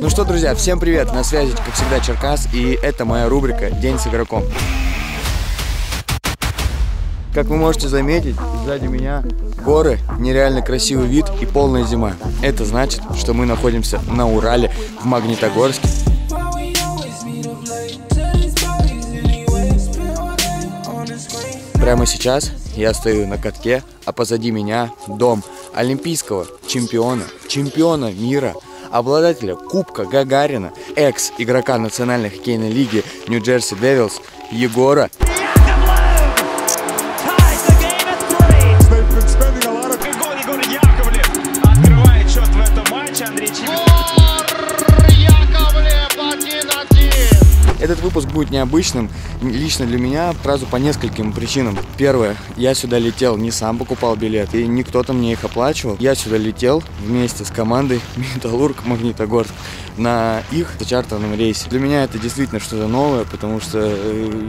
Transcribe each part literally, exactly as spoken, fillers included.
Ну что, друзья, всем привет, на связи, как всегда, Черкас, и это моя рубрика «День с игроком». Как вы можете заметить, сзади меня горы, нереально красивый вид и полная зима. Это значит, что мы находимся на Урале, в Магнитогорске. Прямо сейчас я стою на катке, а позади меня дом олимпийского чемпиона, чемпиона мира, обладателя Кубка Гагарина, экс-игрока Национальной хоккейной лиги New Jersey Devils Егора Яковлев открывает счет в этом матче. Андрей Яковлев. Этот выпуск будет необычным лично для меня сразу по нескольким причинам. Первое, я сюда летел, не сам покупал билет, и не кто-то мне их оплачивал. Я сюда летел вместе с командой Металлург Магнитогорск на их чартерном рейсе. Для меня это действительно что-то новое, потому что,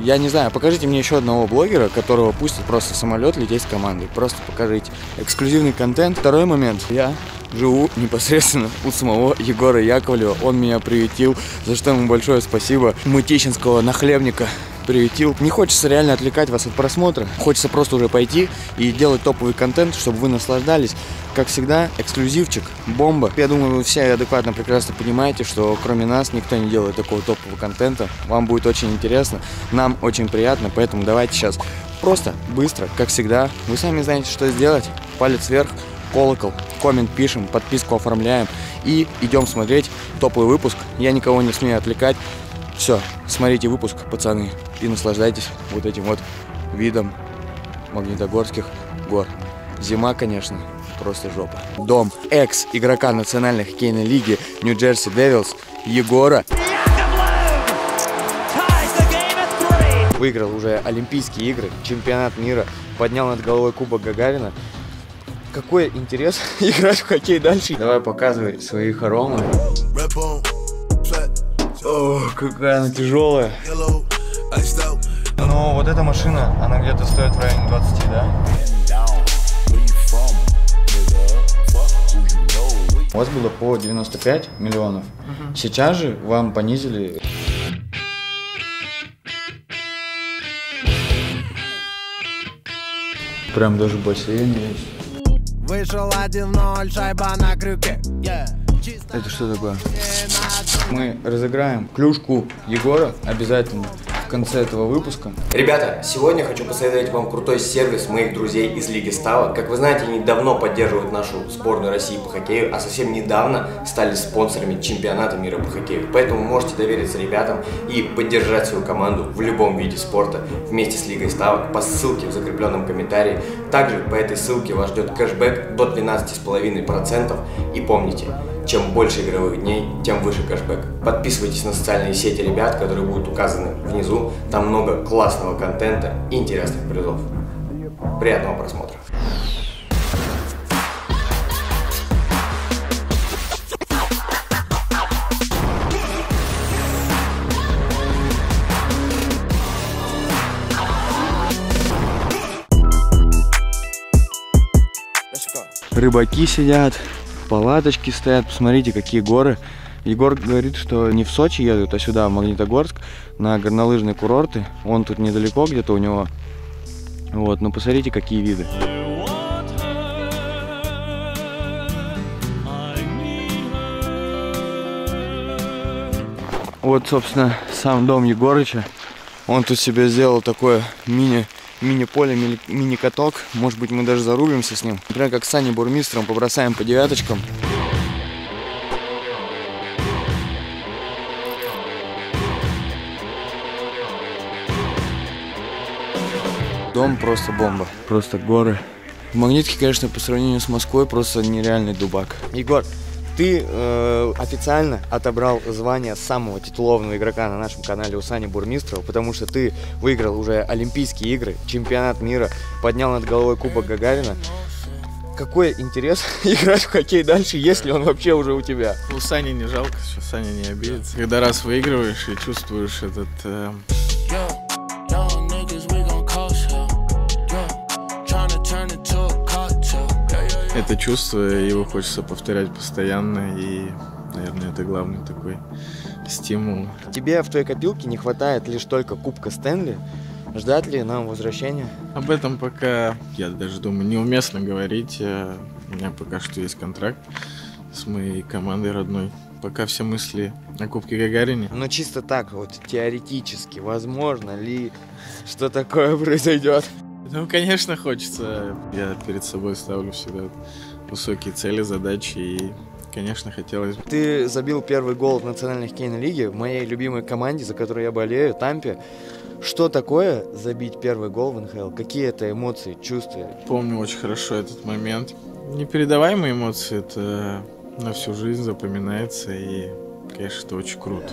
я не знаю, покажите мне еще одного блогера, которого пустят просто в самолет лететь с командой. Просто покажите. Эксклюзивный контент. Второй момент. Я живу непосредственно у самого Егора Яковлева. Он меня приютил, за что ему большое спасибо. Мытищинского нахлебника приютил. Не хочется реально отвлекать вас от просмотра. Хочется просто уже пойти и делать топовый контент, чтобы вы наслаждались. Как всегда, эксклюзивчик, бомба. Я думаю, вы все адекватно прекрасно понимаете, что кроме нас никто не делает такого топового контента. Вам будет очень интересно, нам очень приятно, поэтому давайте сейчас просто, быстро, как всегда. Вы сами знаете, что сделать. Палец вверх, колокол, коммент пишем, подписку оформляем и идем смотреть топовый выпуск. Я никого не смею отвлекать. Все, смотрите выпуск, пацаны, и наслаждайтесь вот этим вот видом магнитогорских гор. Зима, конечно, просто жопа. Дом экс-игрока Национальной хоккейной лиги New Jersey Devils Егора выиграл уже Олимпийские игры, Чемпионат мира, поднял над головой Кубок Гагарина. Какой интерес играть в хоккей дальше. Давай показывай свои хоромы. О, какая она тяжелая. Но вот эта машина, она где-то стоит в районе двадцати, да? У вас было по девяносто пять миллионов. Угу. Сейчас же вам понизили. Прям даже бассейн есть. Вышел один ноль, шайба на крюке. Это что такое? Мы разыграем клюшку Егора обязательно в конце этого выпуска. Ребята, сегодня хочу посоветовать вам крутой сервис моих друзей из Лиги Ставок. Как вы знаете, они давно поддерживают нашу сборную России по хоккею, а совсем недавно стали спонсорами Чемпионата мира по хоккею. Поэтому можете довериться ребятам и поддержать свою команду в любом виде спорта вместе с Лигой Ставок по ссылке в закрепленном комментарии. Также по этой ссылке вас ждет кэшбэк до двенадцати с половиной процентов. И помните, чем больше игровых дней, тем выше кэшбэк. Подписывайтесь на социальные сети ребят, которые будут указаны внизу. Там много классного контента и интересных призов. Приятного просмотра. Рыбаки сидят. Палаточки стоят, посмотрите, какие горы. Егор говорит, что не в Сочи едут, а сюда, в Магнитогорск, на горнолыжные курорты. Он тут недалеко где-то у него. Вот, ну посмотрите, какие виды. Вот, собственно, сам дом Егорыча. Он тут себе сделал такое мини... мини-поле, мини-каток. Может быть, мы даже зарубимся с ним. Прям как с Саней Бурмистровым, побросаем по девяточкам. Дом просто бомба. Просто горы. Магнитки, конечно, по сравнению с Москвой, просто нереальный дубак. Егор, ты э, официально отобрал звание самого титулованного игрока на нашем канале у Сани Бурмистрова, потому что ты выиграл уже Олимпийские игры, Чемпионат мира, поднял над головой Кубок Гагарина. Какой интерес играть в хоккей дальше, если он вообще уже у тебя? Ну, Сани не жалко, что Саня не обидится. Когда раз выигрываешь и чувствуешь этот... Э... Это чувство, его хочется повторять постоянно, и наверное, это главный такой стимул. Тебе в твоей копилке не хватает лишь только Кубка Стэнли. Ждать ли нам возвращения? Об этом пока, я даже думаю, неуместно говорить. У меня пока что есть контракт с моей командой родной. Пока все мысли о Кубке Гагарина. Ну чисто так вот, теоретически, возможно ли, что такое произойдет? Ну, конечно, хочется. Я перед собой ставлю всегда высокие цели, задачи и, конечно, хотелось бы. Ты забил первый гол в национальной хоккейной лиге, в моей любимой команде, за которой я болею, Тампе. Что такое забить первый гол в эн ха эл? Какие это эмоции, чувства? Помню очень хорошо этот момент. Непередаваемые эмоции, это на всю жизнь запоминается, и, конечно, это очень круто.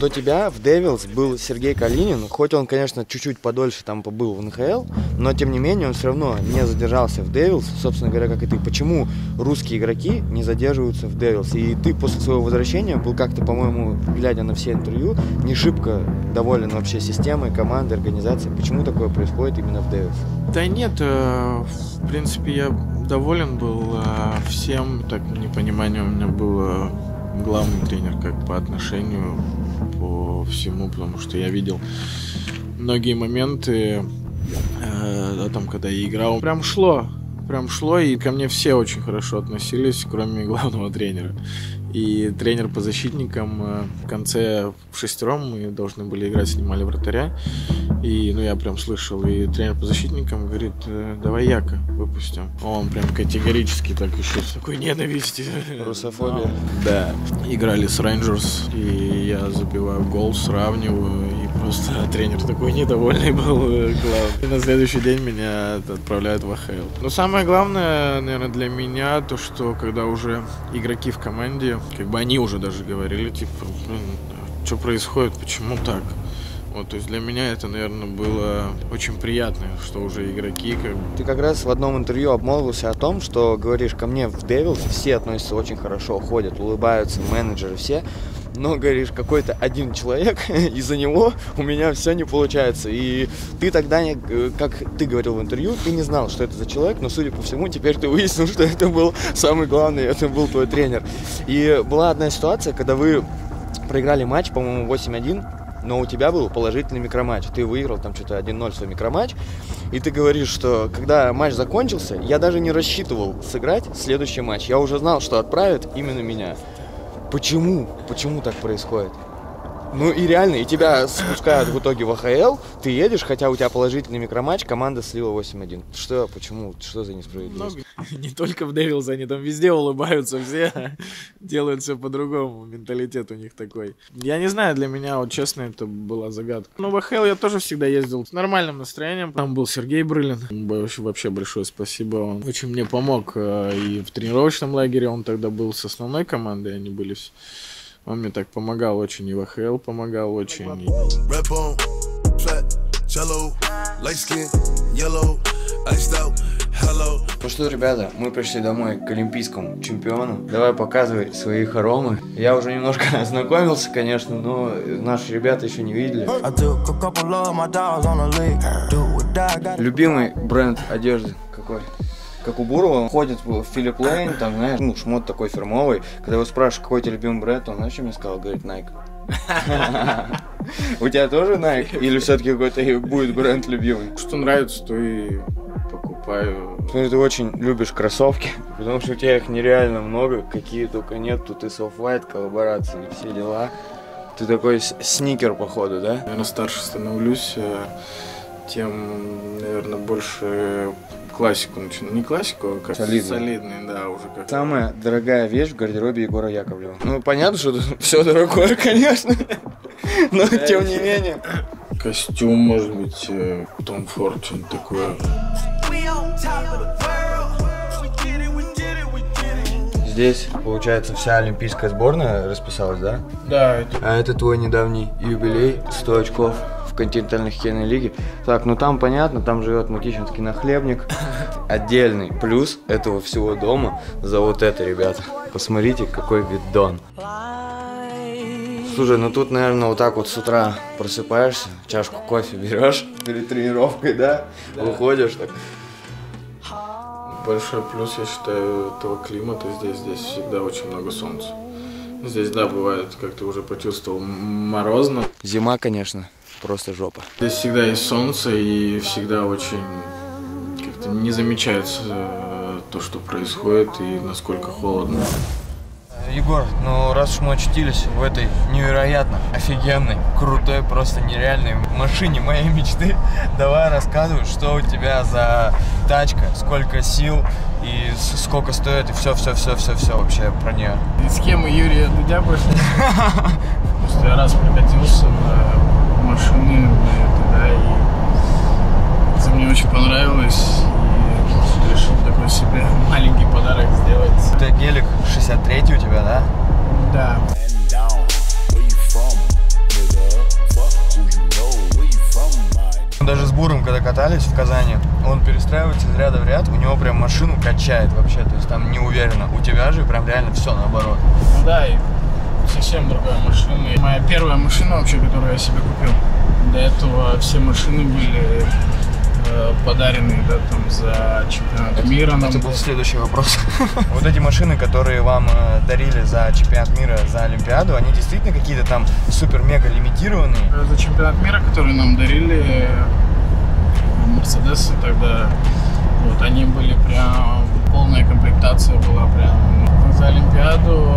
До тебя в Девилс был Сергей Калинин, хоть он, конечно, чуть-чуть подольше там побыл в эн ха эл, но тем не менее он все равно не задержался в Девилс, собственно говоря, как и ты. Почему русские игроки не задерживаются в Девилс? И ты после своего возвращения был как-то, по-моему, глядя на все интервью, не шибко доволен вообще системой, командой, организацией. Почему такое происходит именно в Девилс? Да нет, в принципе, я доволен был всем. Так, непонимание у меня было, главный тренер как по отношению, по всему, потому что я видел многие моменты, да, там, когда я играл. Прям шло, прям шло, и ко мне все очень хорошо относились, кроме главного тренера. И тренер по защитникам в конце в шестером мы должны были играть, снимали вратаря. И, ну, я прям слышал, и тренер по защитникам говорит: давай Яка выпустим. Он прям категорически так еще с такой ненависти. Русофобия. Да. Играли с Рейнджерс, и я забиваю гол, сравниваю, и просто тренер такой недовольный был, главный. И на следующий день меня отправляют в а ха эл. Но самое главное, наверное, для меня то, что когда уже игроки в команде, как бы они уже даже говорили, типа, блин, что происходит, почему так? Вот, то есть для меня это, наверное, было очень приятно, что уже игроки как бы... Ты как раз в одном интервью обмолвился о том, что, говоришь, ко мне в Девилс все относятся очень хорошо, ходят, улыбаются, менеджеры, все. Но, говоришь, какой-то один человек, из-за него у меня все не получается. И ты тогда, не, как ты говорил в интервью, ты не знал, что это за человек, но, судя по всему, теперь ты выяснил, что это был самый главный, это был твой тренер. И была одна ситуация, когда вы проиграли матч, по-моему, восемь один, но у тебя был положительный микроматч. Ты выиграл там что-то один ноль свой микроматч. И ты говоришь, что когда матч закончился, я даже не рассчитывал сыграть следующий матч. Я уже знал, что отправят именно меня. Почему? Почему так происходит? Ну и реально, и тебя спускают в итоге в а ха эл, ты едешь, хотя у тебя положительный микроматч, команда слила восемь один. Что, почему, что за несправедливость? Много. Не только в Девилс, они там везде улыбаются, все делают все по-другому, менталитет у них такой. Я не знаю, для меня, вот честно, это была загадка. Но в а ха эл я тоже всегда ездил с нормальным настроением. Там был Сергей Брылин, вообще большое спасибо, он очень мне помог. И в тренировочном лагере он тогда был с основной командой, они были... Он мне так помогал очень, и в а ха эл помогал очень. Ну что, ребята, мы пришли домой к олимпийскому чемпиону. Давай показывай свои хоромы. Я уже немножко ознакомился, конечно, но наши ребята еще не видели. Любимый бренд одежды какой? Как у Бурова, он ходит в Филипп Лейн, там, знаешь, ну, шмот такой фирмовый. Когда его спрашиваешь, какой тебе любимый бренд, он, знаешь, что мне сказал? Говорит, Nike. У тебя тоже Nike? Или все-таки какой-то будет бренд любимый? Что нравится, то и покупаю. Ты очень любишь кроссовки, потому что у тебя их нереально много, какие только нет. Тут и Soft-White, коллаборации, все дела. Ты такой сникер, походу, да? Наверное, старше становлюсь, тем, наверное, больше... Классику начинаю. Не классику, а как солидный. солидный, да, уже как. Самая дорогая вещь в гардеробе Егора Яковлева. Ну, понятно, что все дорогое, конечно, но да, тем не менее. Костюм, может быть, Том Форд, что-нибудь такое. Здесь, получается, вся олимпийская сборная расписалась, да? Да. Это... А это твой недавний юбилей, сто очков. Континентальной хоккейной лиги. Так, ну там понятно, там живет Мукичинский нахлебник. Отдельный плюс этого всего дома за вот это, ребята. Посмотрите, какой видон. Слушай, ну тут, наверное, вот так вот с утра просыпаешься, чашку кофе берешь перед тренировкой, да? Да. Выходишь так. Большой плюс, я считаю, этого климата здесь. Здесь всегда очень много солнца. Здесь, да, бывает, как ты уже почувствовал, морозно. Зима, конечно, просто жопа. Здесь всегда есть солнце и всегда очень как-то не замечается то, что происходит и насколько холодно. Егор, ну раз уж мы очутились в этой невероятно офигенной, крутой, просто нереальной машине моей мечты, давай рассказывай, что у тебя за тачка, сколько сил и сколько стоит, и все-все-все-все-все вообще про нее. И схемы Юрия Дудя больше. Просто я раз прокатился на машине, да, и это мне очень понравилось. Решил такой себе маленький подарок сделать. Это Гелик шестьдесят третий у тебя, да? Да. Даже с Буром, когда катались в Казани, он перестраивается из ряда в ряд, у него прям машину качает вообще, то есть там не уверенно. У тебя же прям реально все наоборот. Ну да, и совсем другая машина. И моя первая машина вообще, которую я себе купил. До этого все машины были подаренные, да, там, за чемпионат мира. Это, это был следующий вопрос. Вот эти машины, которые вам э, дарили за чемпионат мира, за Олимпиаду, они действительно какие-то там супер-мега лимитированные? За чемпионат мира, который нам дарили Мерседесы тогда, вот, они были прям, полная комплектация была прям. За Олимпиаду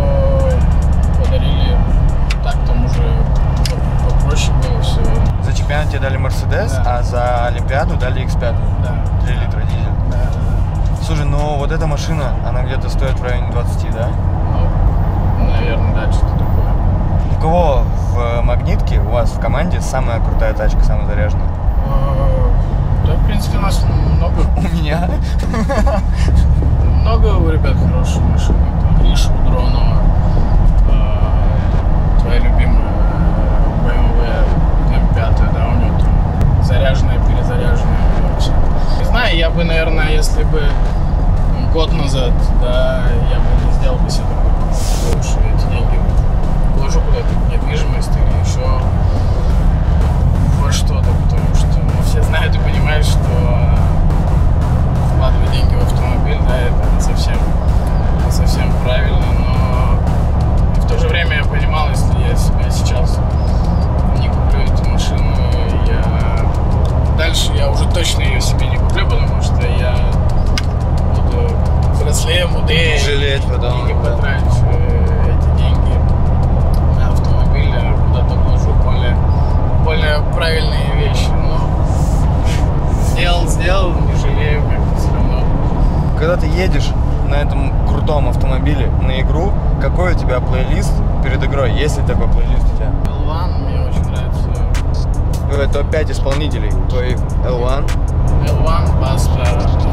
подарили, так там уже проще было все. За чемпионат тебе дали Мерседес, да. А за Олимпиаду дали икс пять. Да. три литра дизель. Да, да, да. Слушай, ну вот эта машина, она где-то стоит в районе двадцати, да? Ну, наверное, да, что-то такое. У кого в магнитке, у вас в команде самая крутая тачка, самая заряженная? Да, в принципе, у нас много. У меня? Много у ребят хороших машин. Гриша Удронова, твоя любимая. Да, у него там заряженная, перезаряженная вообще. Не знаю, я бы, наверное, если бы год назад, да, я бы не сделал бы себе такой, лучше эти деньги вложу куда-то в недвижимость или еще во что-то, потому что ну, все знают и понимают, что вкладывать деньги в автомобиль, да, это не совсем, не совсем правильно, но в то же время я понимал, если я себя сейчас не куплю эту машину, я... дальше я уже точно ее себе не куплю, потому что я буду взрослее, мудрее, жалеть потом, и потрачу эти деньги на автомобиль, а куда-то вложу более, более правильные вещи. Но сделал, сделал, не жалею, как-то все равно. Когда ты едешь на этом крутом автомобиле на игру, какой у тебя плейлист перед игрой? Есть ли такой плейлист у тебя? эл один мне очень нравится. топ пять исполнителей. Твой эл один? эл один, баста, значит,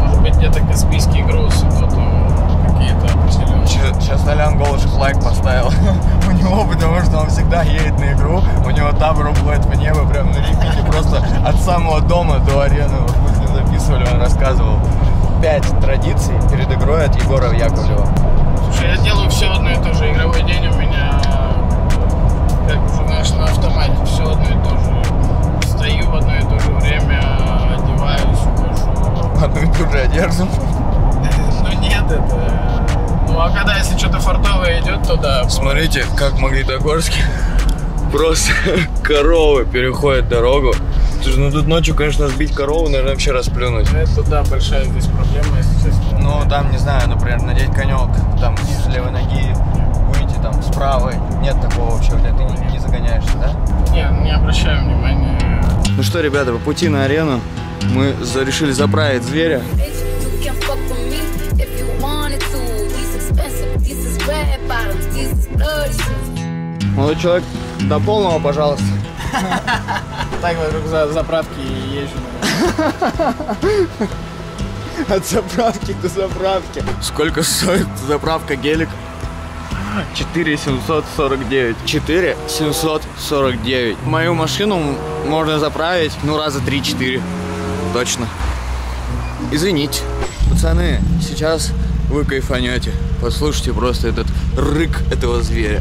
может быть, где-то Каспийские грузы, потом какие-то определенные. Сейчас Толян Голышев лайк поставил у него, потому что он всегда едет на игру, у него табор уплывает в небо, прям на репите, просто от самого дома до арены. Вот мы с ним записывали, он рассказывал. Пять традиций перед игрой от Егора Яковлева. Слушай, я делаю все одно и то же. Игровой день у меня, как уже, знаешь, на автомате, все одно и то же. Стою в одно и то же время, одеваюсь, ухожу. Одну и ту же одежду? Ну нет, это... Ну а когда, если что-то фартовое идет, то да. Смотрите, как в Магнитогорске просто коровы переходят дорогу. Слушай, ну тут ночью, конечно, сбить корову, наверное, вообще расплюнуть. Это, да, большая здесь проблема, если честно. Ну, там, не знаю, например, надеть конек, там, с левой ноги, выйти, там, с правой. Нет такого вообще, у тебя ты не, не загоняешься, да? Нет, не обращаю внимания. Ну что, ребята, по пути на арену мы решили заправить зверя. Молодой человек, до полного, пожалуйста. Так вокруг за заправки езжу. От заправки до заправки. Сколько стоит заправка Гелик? четыре тысячи семьсот сорок девять. четыре тысячи семьсот сорок девять. Мою машину можно заправить, ну, раза три-четыре. Точно. Извините. Пацаны, сейчас вы кайфанете. Послушайте просто этот рык этого зверя.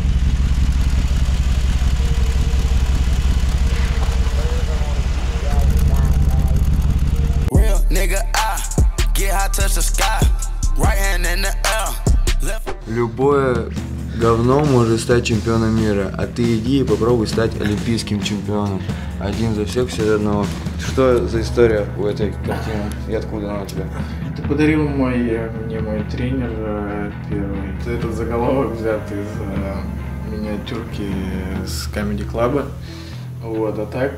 Любое говно может стать чемпионом мира, а ты иди и попробуй стать олимпийским чемпионом. Один за всех, все за одного. Что за история у этой картины и откуда она у тебя? Ты подарил мой, мне мой тренер первый. Этот заголовок взят из миниатюрки с Камеди Клаба. Вот, а так,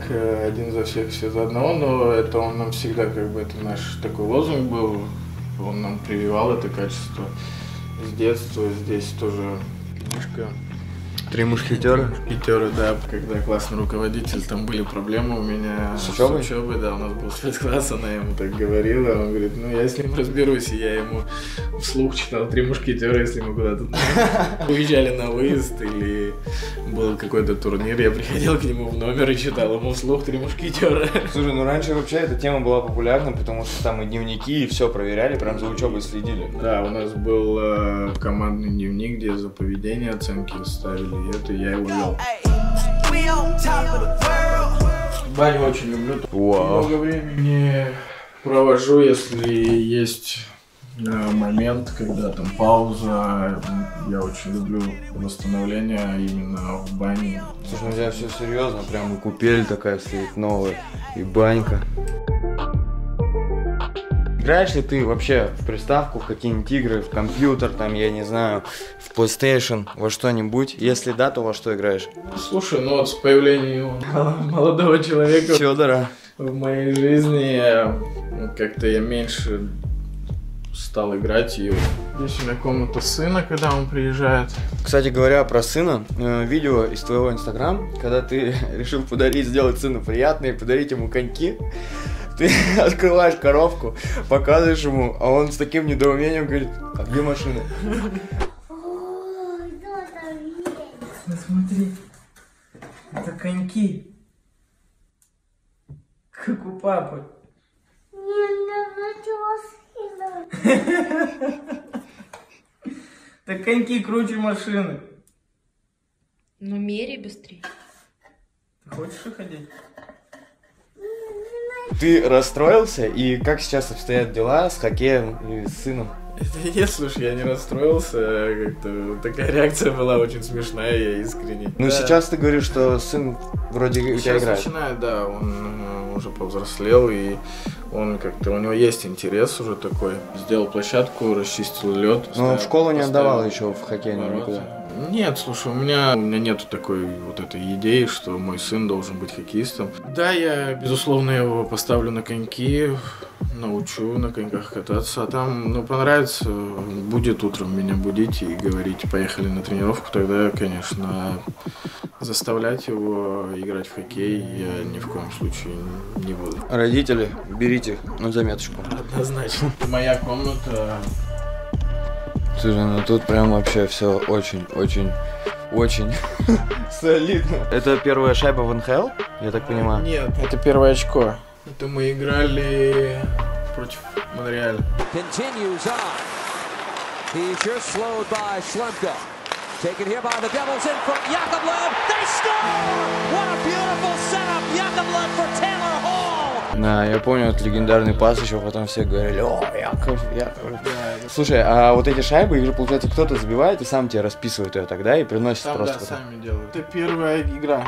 один за всех, все за одного, но это он нам всегда, как бы, это наш такой лозунг был, он нам прививал это качество с детства, здесь тоже книжка. Три мушкетёра? Пятёра, да, когда классный руководитель, там были проблемы у меня с учебой, с учебой да, у нас был спецкласс, она ему так говорила, он говорит, ну я с ним разберусь, и я ему вслух читал Три мушкетёра, если мы куда-то уезжали на выезд или был какой-то турнир, я приходил к нему в номер и читал ему вслух Три мушкетёра. Слушай, ну раньше вообще эта тема была популярна, потому что там и дневники, и все проверяли, прям за учебой следили. Да, у нас был э, командный дневник, где за поведение оценки ставили. И это я его вел. Баню очень люблю. Wow. Много времени провожу, если есть момент, когда там пауза. Я очень люблю восстановление именно в бане. Слушай, нельзя все серьезно, прям и купель такая стоит новая, и банька. Играешь ли ты вообще в приставку, в какие-нибудь игры, в компьютер, там, я не знаю, в PlayStation, во что-нибудь? Если да, то во что играешь? Слушай, ну вот с появлением молодого человека Федора в моей жизни как-то я меньше стал играть. И здесь у меня комната сына, когда он приезжает. Кстати говоря, про сына, видео из твоего инстаграм, когда ты решил подарить, сделать сыну приятное, подарить ему коньки. Ты открываешь коробку, показываешь ему, а он с таким недоумением говорит, а где машина? Ой, да, там есть. Смотри, это коньки. Как у папы. Не надо. Так коньки круче машины. Ну, меряй быстрее. Ты хочешь уходить? Ты расстроился, и как сейчас обстоят дела с хоккеем и с сыном? Нет, слушай, я не расстроился, как-то такая реакция была очень смешная, я искренне. Ну да. Сейчас ты говоришь, что сын вроде у тебя играет. Сейчас начинает, да, он уже повзрослел, и он как-то, у него есть интерес уже такой. Сделал площадку, расчистил лед. Но в школу не отдавал еще в хоккей никуда? Нет, слушай, у меня, у меня нету такой вот этой идеи, что мой сын должен быть хоккеистом. Да, я, безусловно, его поставлю на коньки, научу на коньках кататься, а там, ну, понравится, будет утром меня будить и говорить, поехали на тренировку, тогда, конечно, заставлять его играть в хоккей я ни в коем случае не буду. Родители, берите на заметочку. Однозначно. Моя комната... Слушай, ну тут прям вообще все очень-очень-очень солидно. Это первая шайба в эн ха эл, я так понимаю? Нет, это первое очко. Это мы играли против Монреаля. Да, я помню этот легендарный пас еще, потом все говорили, о, Яков, Яков. Слушай, а вот эти шайбы, их же, получается, кто-то забивает и сам тебе расписывает ее тогда и приносит сам, просто. Да, сами делают. Это первая игра.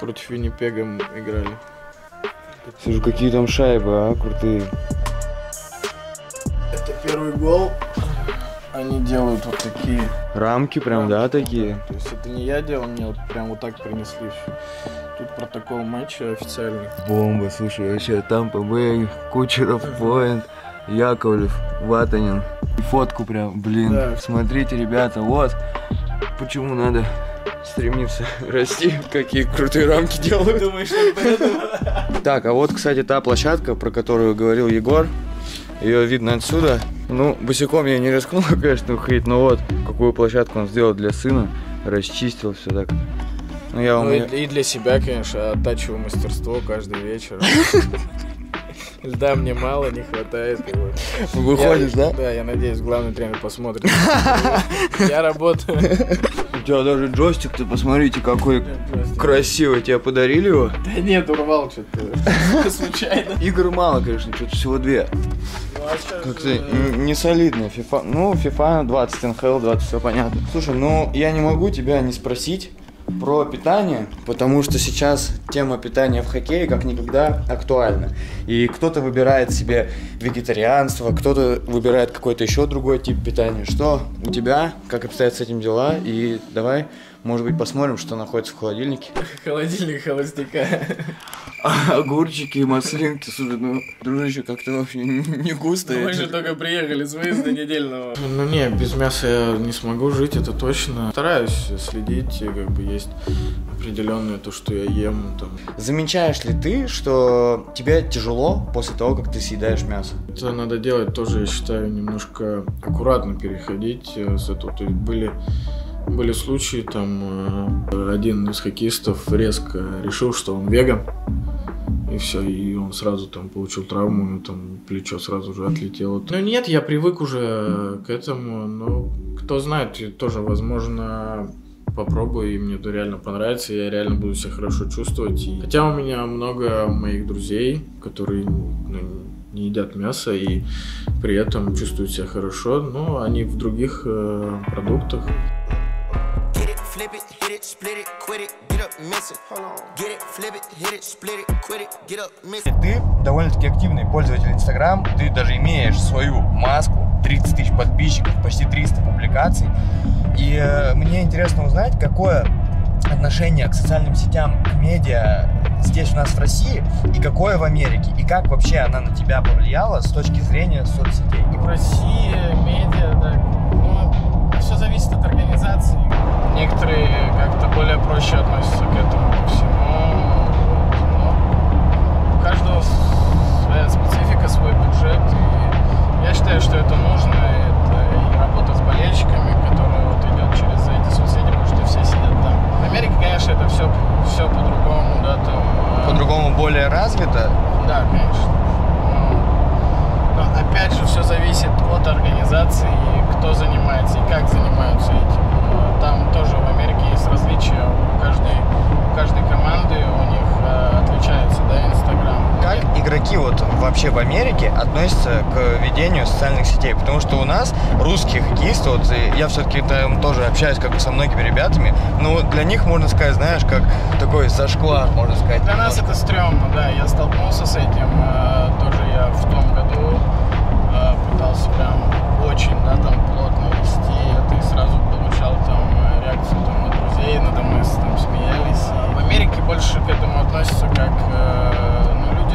Против Виннипега играли. Слушай, какие там шайбы, а, крутые. Это первый гол. Они делают вот такие. Рамки прям, рамки, да, такие? Да. То есть это не я делал, мне вот прям вот так принесли. Тут протокол матча официальный. Бомба, слушай, вообще, Тампа, Кучеров, Пойнт, Яковлев, Ватанин. Фотку прям, блин, да. Смотрите, ребята, вот почему надо стремиться расти, какие крутые рамки делают. Думаешь, так, а вот, кстати, та площадка, про которую говорил Егор, ее видно отсюда. Ну, босиком я не рискнул, конечно, уходить, но вот, какую площадку он сделал для сына, расчистил все так. Ну, я вам... ну и, и для себя, конечно, оттачиваю мастерство каждый вечер. Льда мне мало, не хватает. Выходишь, да? Да, я надеюсь, главный тренер посмотрит. Я работаю. тебя даже джойстик, ты посмотрите, какой красивый. Тебе подарили его? Да нет, урвал что-то. Случайно. Игр мало, конечно, что-то всего две. Как-то не солидно. FIFA, ну, FIFA двадцать, эн ха эл двадцать, все понятно. Слушай, ну я не могу тебя не спросить про питание, потому что сейчас тема питания в хоккее как никогда актуальна. И кто-то выбирает себе вегетарианство, кто-то выбирает какой-то еще другой тип питания. Что у тебя, как обстоят с этим дела? И давай, может быть, посмотрим, что находится в холодильнике. Холодильник холостяка. Огурчики и маслинки, слушай, ну, дружище, как-то вообще не густо. Мы же только приехали с выезда недельного. Ну не, без мяса я не смогу жить, это точно. Стараюсь следить, как бы есть определенное то, что я ем. Там. Замечаешь ли ты, что тебе тяжело после того, как ты съедаешь мясо? Это надо делать тоже, я считаю, немножко аккуратно переходить с этого. То есть были... Были случаи, там один из хоккеистов резко решил, что он веган, и все, и он сразу там получил травму, ну, там плечо сразу же отлетело. Ну нет, я привык уже к этому, но кто знает, тоже возможно попробую, и мне это реально понравится, я реально буду себя хорошо чувствовать. И... Хотя у меня много моих друзей, которые... Ну, не едят мясо и при этом чувствуют себя хорошо, но они в других э, продуктах. Ты довольно-таки активный пользователь Инстаграм, ты даже имеешь свою маску, тридцать тысяч подписчиков, почти триста публикаций. И э, мне интересно узнать, какое отношение к социальным сетям, к медиа здесь у нас в России, и какое в Америке, и как вообще она на тебя повлияла с точки зрения соцсетей? В России медиа, да, ну, все зависит от организации. Некоторые как-то более проще относятся к этому всему, но у каждого своя специфика, свой бюджет, и я считаю, что это нужно, это и работа с болельщиками, которая вот идет через эти соцсети, потому что все сидят там. В Америке, конечно, это все, все по-другому, да, там... По-другому более развито? Да, конечно. Но, но опять же, все зависит от организации, и кто занимается, и как занимаются этим. Там тоже в Америке есть различия. У каждой, у каждой команды у них э, отличается, да, Инстаграм. Как игроки вот вообще в Америке относятся к ведению социальных сетей? Потому что у нас русские хоккеисты, вот я все-таки там тоже общаюсь как бы со многими ребятами, но вот для них, можно сказать, знаешь, как такой зашквар, можно сказать. Для нас это стрёмно, да, я столкнулся с этим, э, тоже я в том году э, пытался прям очень, да, там плотно вести, а ты сразу получал там реакцию там, от друзей, надо мной там смеялись. И в Америке больше к этому относятся как... Э,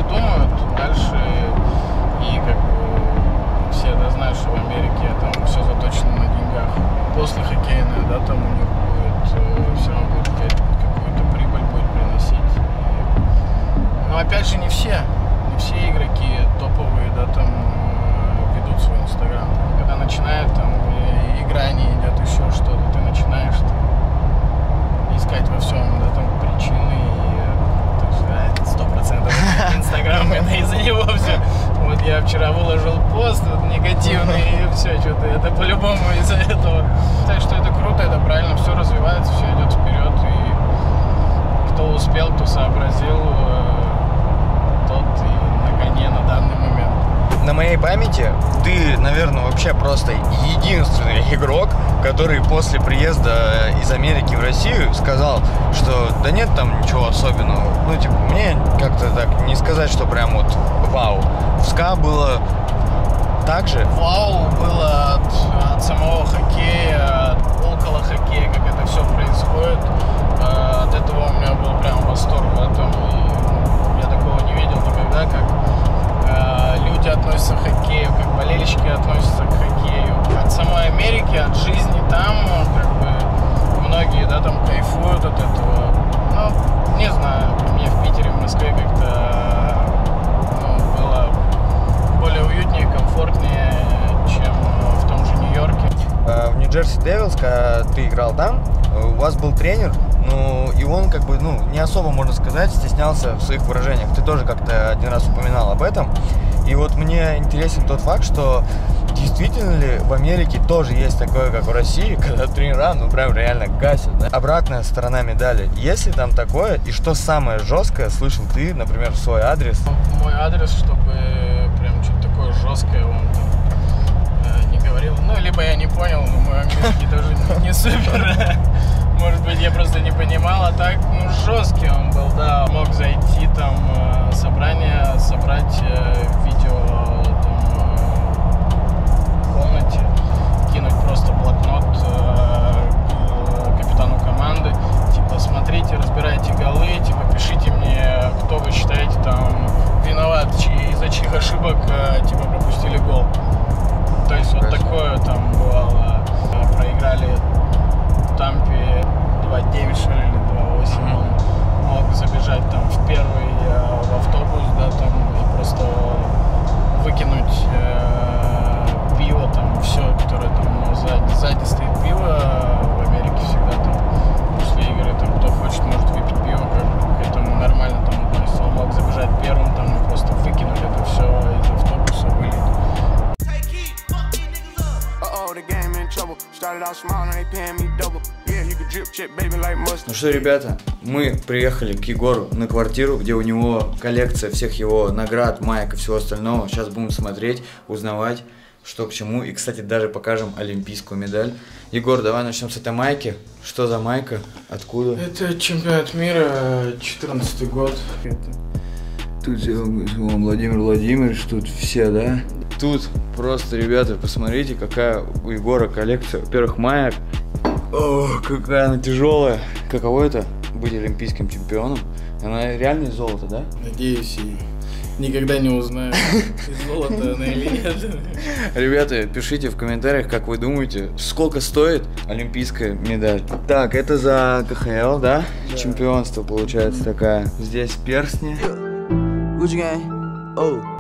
думают дальше, и как бы все это знают, что в Америке там все заточено на деньгах. После хоккейной, да, там у них будет, все равно будет какую-то прибыль будет приносить. Но опять же не все, не все игроки топовые, да, там ведут свой Инстаграм. Когда начинают, там игра не идет, еще что-то, ты начинаешь там искать во всем, да, там причины. Сто процентов Инстаграм, это из-за него все. Вот я вчера выложил пост вот, негативный, и все, что-то это по-любому из-за этого. Так что это круто, это правильно, все развивается, все идет вперед, и кто успел, кто сообразил, тот и на коне на данный момент. На моей памяти ты, наверное, вообще просто единственный игрок, который после приезда из Америки в Россию сказал, что да нет там ничего особенного. Ну, типа, мне как-то так не сказать, что прям вот вау. В СКА было так же? Вау было от, от самого хоккея, около хоккея, как это все происходит. От этого у меня был прям восторг. Потом, я такого не видел никогда, как люди относятся к хоккею, как болельщики относятся к хоккею. От самой Америки, от жизни там, как бы, многие, да, там кайфуют от этого. Ну, не знаю, мне в Питере, в Москве как-то, ну, было более уютнее, комфортнее, чем в том же Нью-Йорке. В New Jersey Devils, когда ты играл там, у вас был тренер, ну, и он как бы, ну, не особо, можно сказать, стеснялся в своих выражениях. Ты тоже как-то один раз упоминал об этом. И вот мне интересен тот факт, что действительно ли в Америке тоже есть такое, как в России, когда тренера, ну прям реально гасят, да? Обратная сторона медали. Есть ли там такое? И что самое жесткое слышал ты, например, в свой адрес? Мой адрес, чтобы прям что-то такое жесткое он там не говорил. Ну, либо я не понял, но мой английский тоже не супер. Может быть, я просто не понимал, а так, ну, жесткий он был, да. Мог зайти, там, собрание, собрать видео, там, в комнате, кинуть просто блокнот капитану команды, типа, смотрите, разбирайте голы, типа, пишите мне, кто вы считаете, там, виноват, чьи, из-за чьих ошибок, типа, пропустили гол. То есть, вот такое там бывало. Проиграли Тампе два девять, что ли, или два восемь, mm-hmm. он мог забежать там в первый э, в автобус, да, там, и просто выкинуть э, пиво, там, все, которое там, ну, сзади, сзади стоит пиво, в Америке всегда, там, после игры, там, кто хочет, может выпить пиво, как, к этому нормально, там, относится, он мог забежать первым, там, и просто выкинуть это все из автобуса, вылить. Ну что, ребята, мы приехали к Егору на квартиру, где у него коллекция всех его наград, маек и всего остального. Сейчас будем смотреть, узнавать, что к чему. И, кстати, даже покажем олимпийскую медаль. Егор, давай начнем с этой майки. Что за майка? Откуда? Это чемпионат мира, четырнадцатый год. Тут Владимир Владимирович, тут все, да? Тут просто, ребята, посмотрите, какая у Егора коллекция. Во-первых, маек. О, какая она тяжелая. Каково это, быть олимпийским чемпионом? Она реально из золота, да? Надеюсь, и никогда не узнаю, из золота она или нет. Ребята, пишите в комментариях, как вы думаете, сколько стоит олимпийская медаль. Так, это за ка ха эл, да? Да. Чемпионство, получается, такая. Здесь перстни.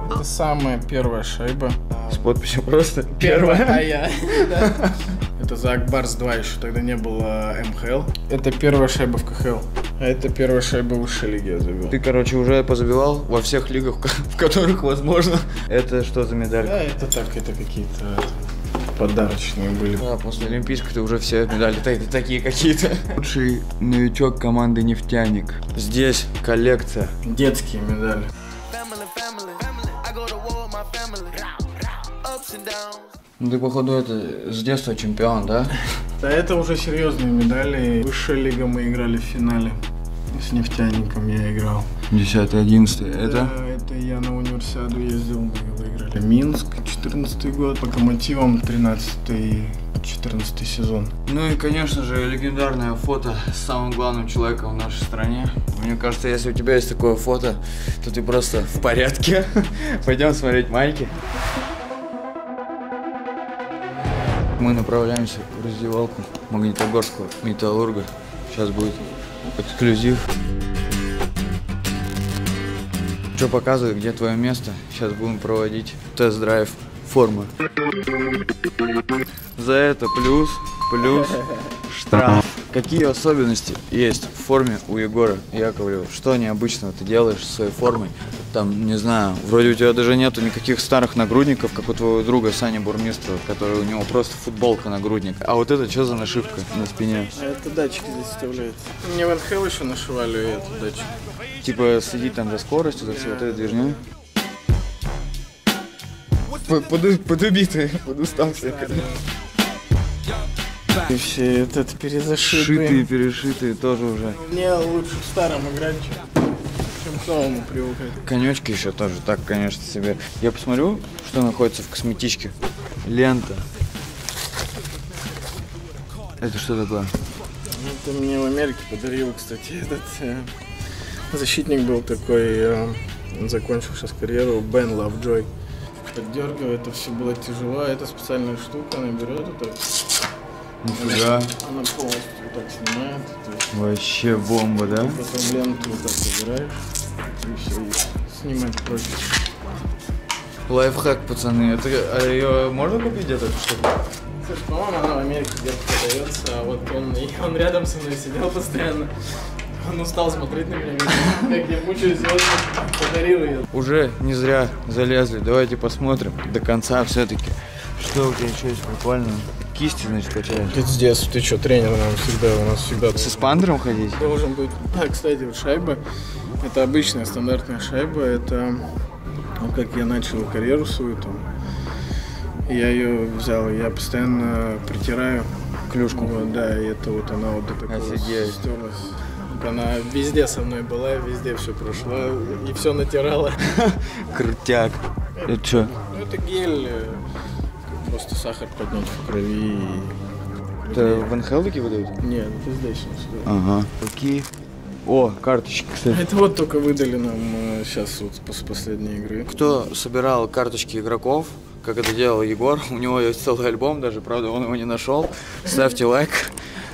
Это самая первая шайба. С подписью просто первая. А я. Это за Акбарс два еще, тогда не было эм ха эл. Это первая шайба в ка ха эл. А это первая шайба в высшей лиге я забил. Ты, короче, уже позабивал во всех лигах, в которых возможно. Это что за медаль? Да, это так, это какие-то подарочные были. Да, после олимпийской ты уже все медали такие какие-то. Лучший новичок команды «Нефтяник». Здесь коллекция. Детские медали. Ну ты, походу, это с детства чемпион, да? Да, это уже серьезные медали. Высшая лига, мы играли в финале. С «Нефтяником» я играл. десятый, одиннадцатый, это? Это я на универсиаду ездил, мы выиграли. Минск, четырнадцатый год, по «Локомотивам» тринадцатый, четырнадцатый сезон. Ну и, конечно же, легендарное фото с самым главным человеком в нашей стране. Мне кажется, если у тебя есть такое фото, то ты просто в порядке. Пойдем смотреть майки. Мы направляемся в раздевалку магнитогорского «Металлурга». Сейчас будет эксклюзив. Что показывает, где твое место? Сейчас будем проводить тест-драйв формы. За это плюс, плюс штраф. Какие особенности есть в форме у Егора Яковлева? Что необычного ты делаешь со своей формой? Там, не знаю, вроде у тебя даже нету никаких старых нагрудников, как у твоего друга Сани Бурмистрова, который у него просто футболка-нагрудник. А вот это что за нашивка на спине? Это датчики здесь вставляются. Мне в эн ха эл еще нашивали эту датчик. Типа следить там за скоростью, за всей вот этой движней? Подубитый, подуставший. И все этот перезашитые. Шитые, перешитые тоже уже. Мне лучше в старом играть, чем к новому привыкать. Конечки еще тоже так, конечно, себе. Я посмотрю, что находится в косметичке. Лента. Это что такое? Это мне в Америке подарил, кстати, этот э, защитник был такой. Э, он закончил сейчас карьеру, Бен Лавджой. Поддергивая, это все было тяжело. Это специальная штука, она берет это. Нифига. Она полностью так снимает. Есть, вообще бомба, да? Потом ленту вот так собираешь, и все, и снимать проще. Лайфхак, пацаны. Это, а ее можно купить где-то? Слушай, по-моему, она в Америке где-то продается, а вот он, и он рядом со мной сидел постоянно. Он устал смотреть на меня, как я мучаюсь, он подарил ее. Уже не зря залезли, давайте посмотрим до конца все-таки. Что у тебя еще есть прикольно? Кисти, значит, качаешь? Пиздец, ты что, тренер нам всегда, у нас всегда... С эспандером ходить? Должен быть... Да, кстати, вот шайба. Это обычная стандартная шайба. Это... Ну, как я начал карьеру свою, там... Я ее взял, я постоянно притираю клюшку. Вот, да, и это вот она вот до такого стерлась. Она везде со мной была, везде все прошла и все натирала. Крутяк. Это что? Ну, это гель, просто сахар поднять в крови. Это в эн ха эл такие выдают? Нет, это здесь у нас. Ага. Какие? О, карточки, кстати. Это вот только выдали нам сейчас вот после последней игры. Кто собирал карточки игроков, как это делал Егор, у него есть целый альбом даже, правда, он его не нашел. Ставьте лайк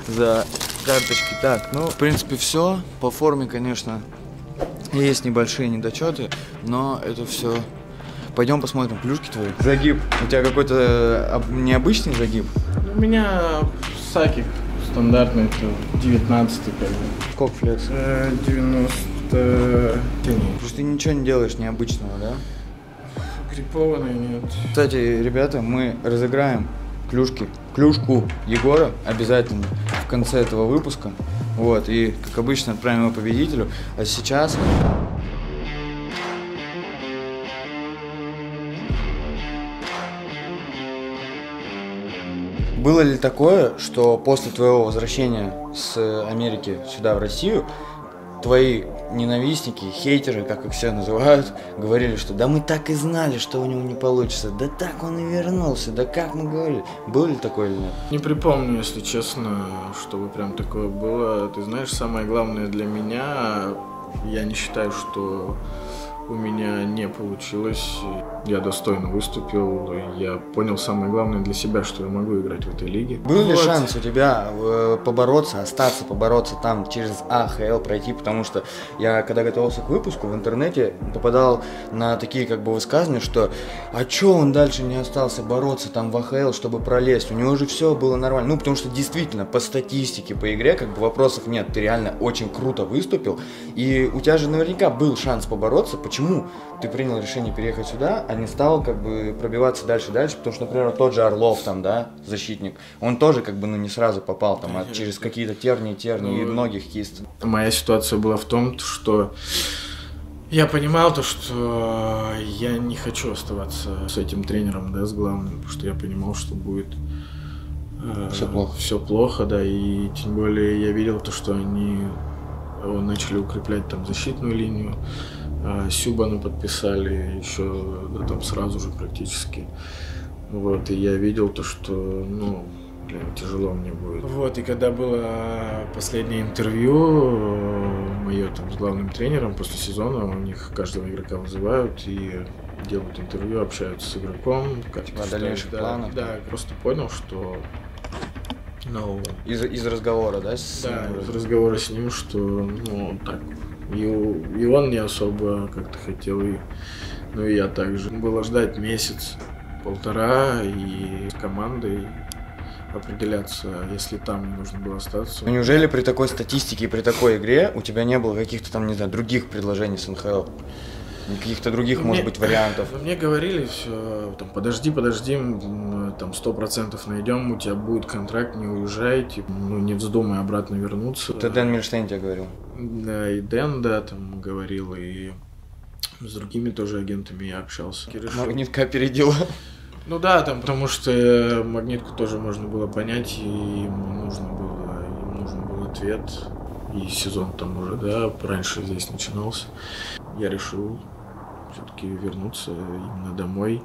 за карточки. Так, ну, в принципе, все. По форме, конечно, есть небольшие недочеты, но это все. Пойдем посмотрим плюшки твои. Загиб. У тебя какой-то необычный загиб? У меня сакик стандартный, это девятнадцатый. Кокфлекс? девяносто... Просто ты ничего не делаешь необычного, да? Гриппованный нет. Кстати, ребята, мы разыграем клюшки. Клюшку Егора обязательно в конце этого выпуска. Вот, и, как обычно, отправим его победителю. А сейчас... Было ли такое, что после твоего возвращения с Америки сюда, в Россию, твои ненавистники, хейтеры, как их все называют, говорили, что да мы так и знали, что у него не получится, да так он и вернулся, да как мы говорили. Было ли такое или нет? Не припомню, если честно, чтобы прям такое было. Ты знаешь, самое главное для меня, я не считаю, что у меня не получилось. Я достойно выступил, я понял самое главное для себя, что я могу играть в этой лиге. Был вот ли шанс у тебя побороться, остаться, побороться там через а ха эл пройти, потому что я, когда готовился к выпуску, в интернете попадал на такие как бы высказывания, что а чё он дальше не остался бороться там в а ха эл, чтобы пролезть, у него же все было нормально. Ну, потому что действительно по статистике, по игре как бы вопросов нет, ты реально очень круто выступил, и у тебя же наверняка был шанс побороться. Почему ты принял решение переехать сюда, а не стал как бы пробиваться дальше-дальше, потому что, например, тот же Орлов там, да, защитник, он тоже как бы, ну, не сразу попал там, а через какие-то тернии-тернии, ну, и многих кист. Моя ситуация была в том, что я понимал то, что я не хочу оставаться с этим тренером, да, с главным, потому что я понимал, что будет э, все плохо. Все плохо, да, и тем более я видел то, что они начали укреплять там защитную линию, Сюбану подписали еще, да, там сразу же практически. Вот, и я видел то, что, ну, блин, тяжело мне будет. Вот, и когда было последнее интервью мое там с главным тренером после сезона, у них каждого игрока вызывают и делают интервью, общаются с игроком. Как типа дальнейших планов. Да, да, просто понял, что... Ну, из, из разговора, да? С... Да, из разговора с ним, что, ну, так... И, и он не особо как-то хотел, и, ну и я также. Было ждать месяц-полтора и с командой определяться, если там нужно было остаться. Ну, неужели при такой статистике и при такой игре у тебя не было каких-то там, не знаю, других предложений с эн ха эл? Каких-то других, мне, может быть, вариантов? Мне говорили все, там, подожди, подожди, мы, там, сто процентов найдем, у тебя будет контракт, не уезжай, типа, ну, не вздумай обратно вернуться. Это Дэн Мильштейн тебе говорил? Да, и Дэн, да, там, говорил, и с другими тоже агентами я общался. Магнитка опередила. Ну да, там, потому что Магнитку тоже можно было понять, и ему нужно было, им нужен был ответ, и сезон там уже, да, раньше здесь начинался. Я решил все-таки вернуться именно домой.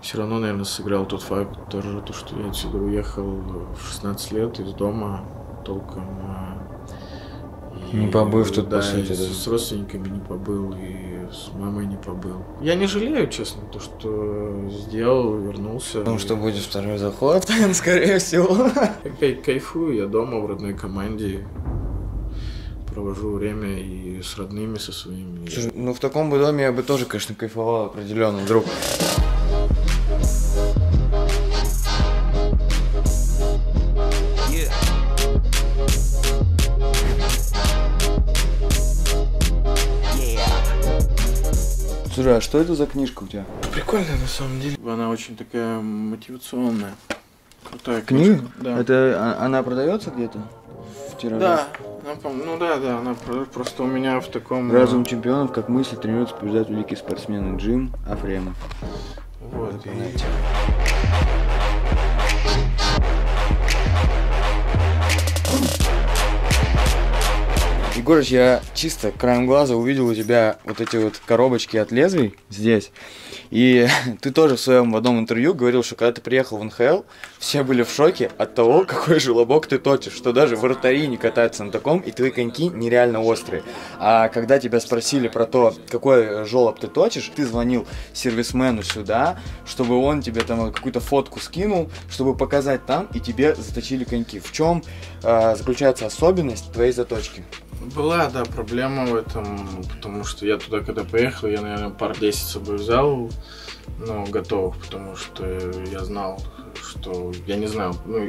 Все равно, наверное, сыграл тот факт, тоже то, что я отсюда уехал в шестнадцать лет из дома толком. И, не побыв тут, да, по сути, да. С родственниками не побыл, и с мамой не побыл. Я не жалею, честно, то, что сделал, вернулся. Потому что будет второй заход, скорее всего. Я кайфую, я дома в родной команде. Провожу время и с родными, со своими. Слушай, ну в таком бы доме я бы тоже, конечно, кайфовал определенно, друг. Yeah. Yeah. Слушай, а что это за книжка у тебя? Прикольная на самом деле. Она очень такая мотивационная. Крутая книжка. Книга? Да. Это она продается где-то? В тираже? Да. Ну да, да, она просто у меня в таком... Разум чемпионов, как мысли, тренируются побеждать великие спортсмены Джим Афремов. Вот. И... Егорыч, я чисто краем глаза увидел у тебя вот эти вот коробочки от лезвий здесь. И ты тоже в своем в одном интервью говорил, что когда ты приехал в эн ха эл, все были в шоке от того, какой желобок ты точишь, что даже вратари не катаются на таком, и твои коньки нереально острые. А когда тебя спросили про то, какой желоб ты точишь, ты звонил сервисмену сюда, чтобы он тебе там какую-то фотку скинул, чтобы показать там, и тебе заточили коньки. В чем э, заключается особенность твоей заточки? Была, да, проблема в этом, потому что я туда, когда поехал, я, наверное, пар десять с собой взял, ну, готовых, потому что я знал, что, я не знал, ну,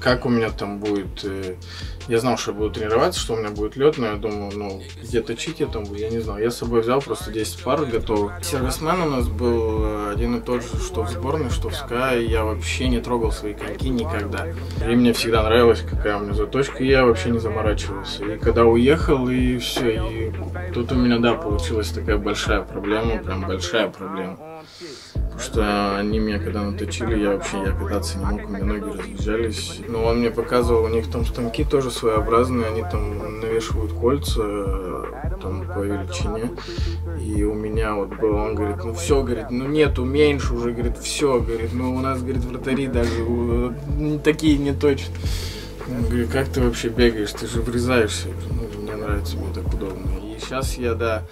как у меня там будет, я знал, что я буду тренироваться, что у меня будет лед, но я думаю, ну, где точить я там буду, я не знал. Я с собой взял просто десять пар готовых. Сервисмен у нас был один и тот же, что в сборной, что в СКА, и я вообще не трогал свои коньки никогда. И мне всегда нравилась, какая у меня заточка, и я вообще не заморачивался. И когда уехал, и все, и тут у меня, да, получилась такая большая проблема, прям большая проблема. Потому что они меня когда наточили, я вообще, я кататься не мог, у меня ноги разъезжались. Но он мне показывал, у них там станки тоже своеобразные, они там навешивают кольца там, по величине. И у меня вот был, он говорит, ну все, говорит, ну нету, меньше уже, говорит, все, говорит, ну у нас, говорит, вратари даже такие не точат. Он говорит, как ты вообще бегаешь, ты же врезаешься. Ну, мне нравится, мне так удобно. И сейчас я, да,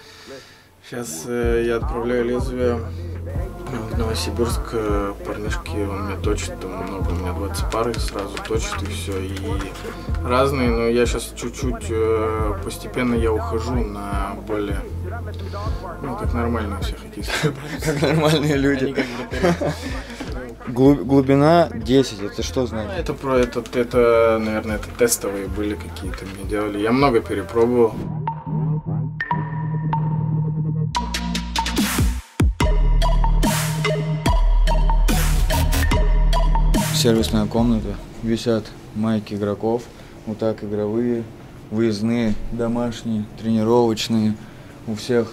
сейчас э, я отправляю лезвие. Новосибирск, парнишки, он меня точит, там много, у меня двадцать пар, сразу точит и все, и разные, но я сейчас чуть-чуть, постепенно я ухожу на более, ну, как нормальные все хотите сказать. Как нормальные люди. Глубина десять, это что значит? Это про этот, это, наверное, это тестовые были какие-то, мне делали, я много перепробовал. Сервисная комната, висят майки игроков, вот так игровые, выездные, домашние, тренировочные, у всех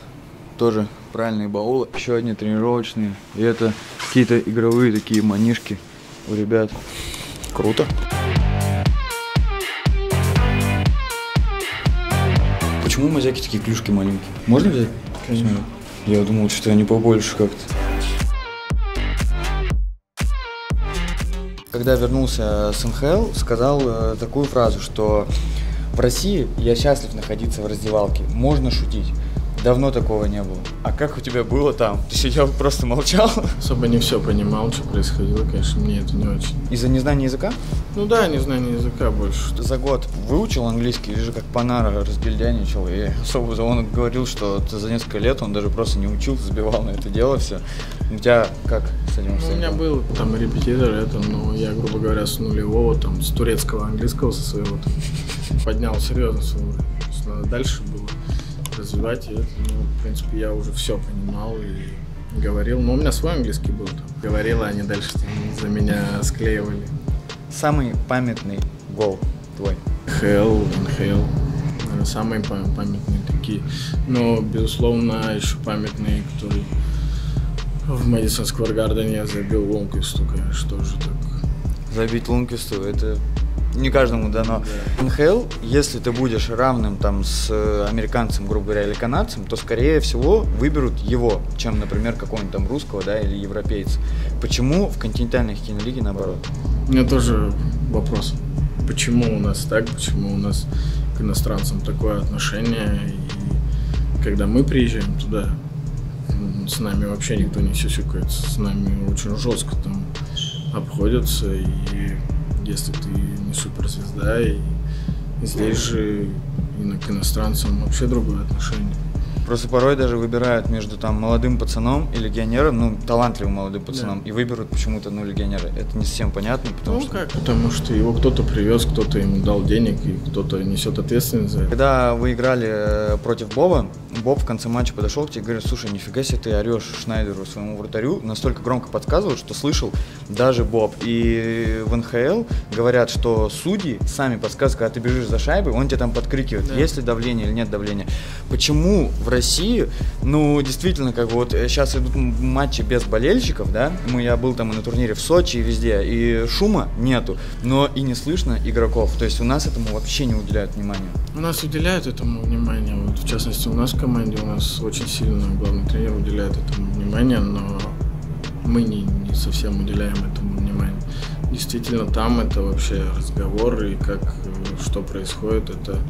тоже правильные баулы, еще одни тренировочные, и это какие-то игровые такие манишки у ребят. Круто. Почему мозяки такие клюшки маленькие? Можно взять? Конечно. Я думал, что они побольше как-то. Когда вернулся с эн ха эл, сказал э, такую фразу, что в России я счастлив находиться в раздевалке, можно шутить. Давно такого не было. А как у тебя было там? Ты сидел, просто молчал? Особо не все понимал, что происходило, конечно, мне это не очень. Из-за незнания языка? Ну да, незнание языка больше. Ты за год выучил английский или же как Панара разгильдяничал? И особо он говорил, что ты за несколько лет он даже просто не учил, забивал на это дело все. У тебя как с этим? Ну, у меня был там репетитор, это, но я, грубо говоря, с нулевого, там, с турецкого английского со своего там, поднял серьезно свой уровень. Надо дальше было развивать, и это, ну, в принципе, я уже все понимал и говорил. Но у меня свой английский был. Там. Говорила, они дальше за меня склеивали. Самый памятный гол твой? ха эл, эн ха эл. Самые памятные такие. Но, безусловно, еще памятные, которые... В Мэдисон Сквер Гарден я забил Лундквисту, конечно, тоже так. Забить Лундквисту, это не каждому дано. Да. эн ха эл, если ты будешь равным там с американцем, грубо говоря, или канадцем, то, скорее всего, выберут его, чем, например, какого-нибудь там русского, да, или европейца. Почему в континентальных кинолиге наоборот? У меня тоже вопрос. Почему у нас так, почему у нас к иностранцам такое отношение, и когда мы приезжаем туда, с нами вообще никто не сюсюкается, с нами очень жестко там обходятся, и если ты не суперзвезда, и здесь же и к иностранцам вообще другое отношение. Просто порой даже выбирают между там молодым пацаном и легионером, ну, талантливым молодым пацаном, да. И выберут почему-то, ну, легионера. Это не совсем понятно, потому ну, что... как? Потому что его кто-то привез, кто-то ему дал денег, и кто-то несет ответственность за это. Когда вы играли против Боба, Боб в конце матча подошел к тебе и говорит: слушай, нифига себе ты орешь Шнайдеру, своему вратарю, настолько громко подсказывал, что слышал даже Боб. И в эн ха эл говорят, что судьи сами подсказывают, когда ты бежишь за шайбой, он тебе там подкрикивает, да, есть ли давление или нет давления. Почему в России, ну, действительно, как вот сейчас идут матчи без болельщиков, да, мы, я был там и на турнире в Сочи, и везде, и шума нету, но и не слышно игроков, то есть у нас этому вообще не уделяют внимания. У нас уделяют этому внимание, вот, в частности, у нас в команде, у нас очень сильно главный тренер уделяет этому внимание, но мы не, не совсем уделяем этому внимание. Действительно, там это вообще разговор, и как, что происходит, это...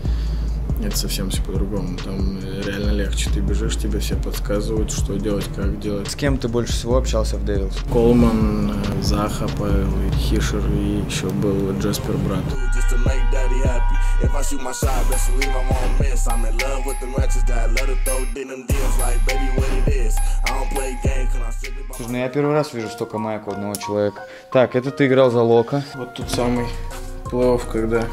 Это совсем все по-другому, там реально легче, ты бежишь, тебе все подсказывают, что делать, как делать. С кем ты больше всего общался в Девилс? Колман, Заха, Павел, Хишер и еще был Джаспер Брат. Слушай, ну я первый раз вижу столько майк у одного человека. Так, это ты играл за Лока. Вот тут самый плей-офф, когда...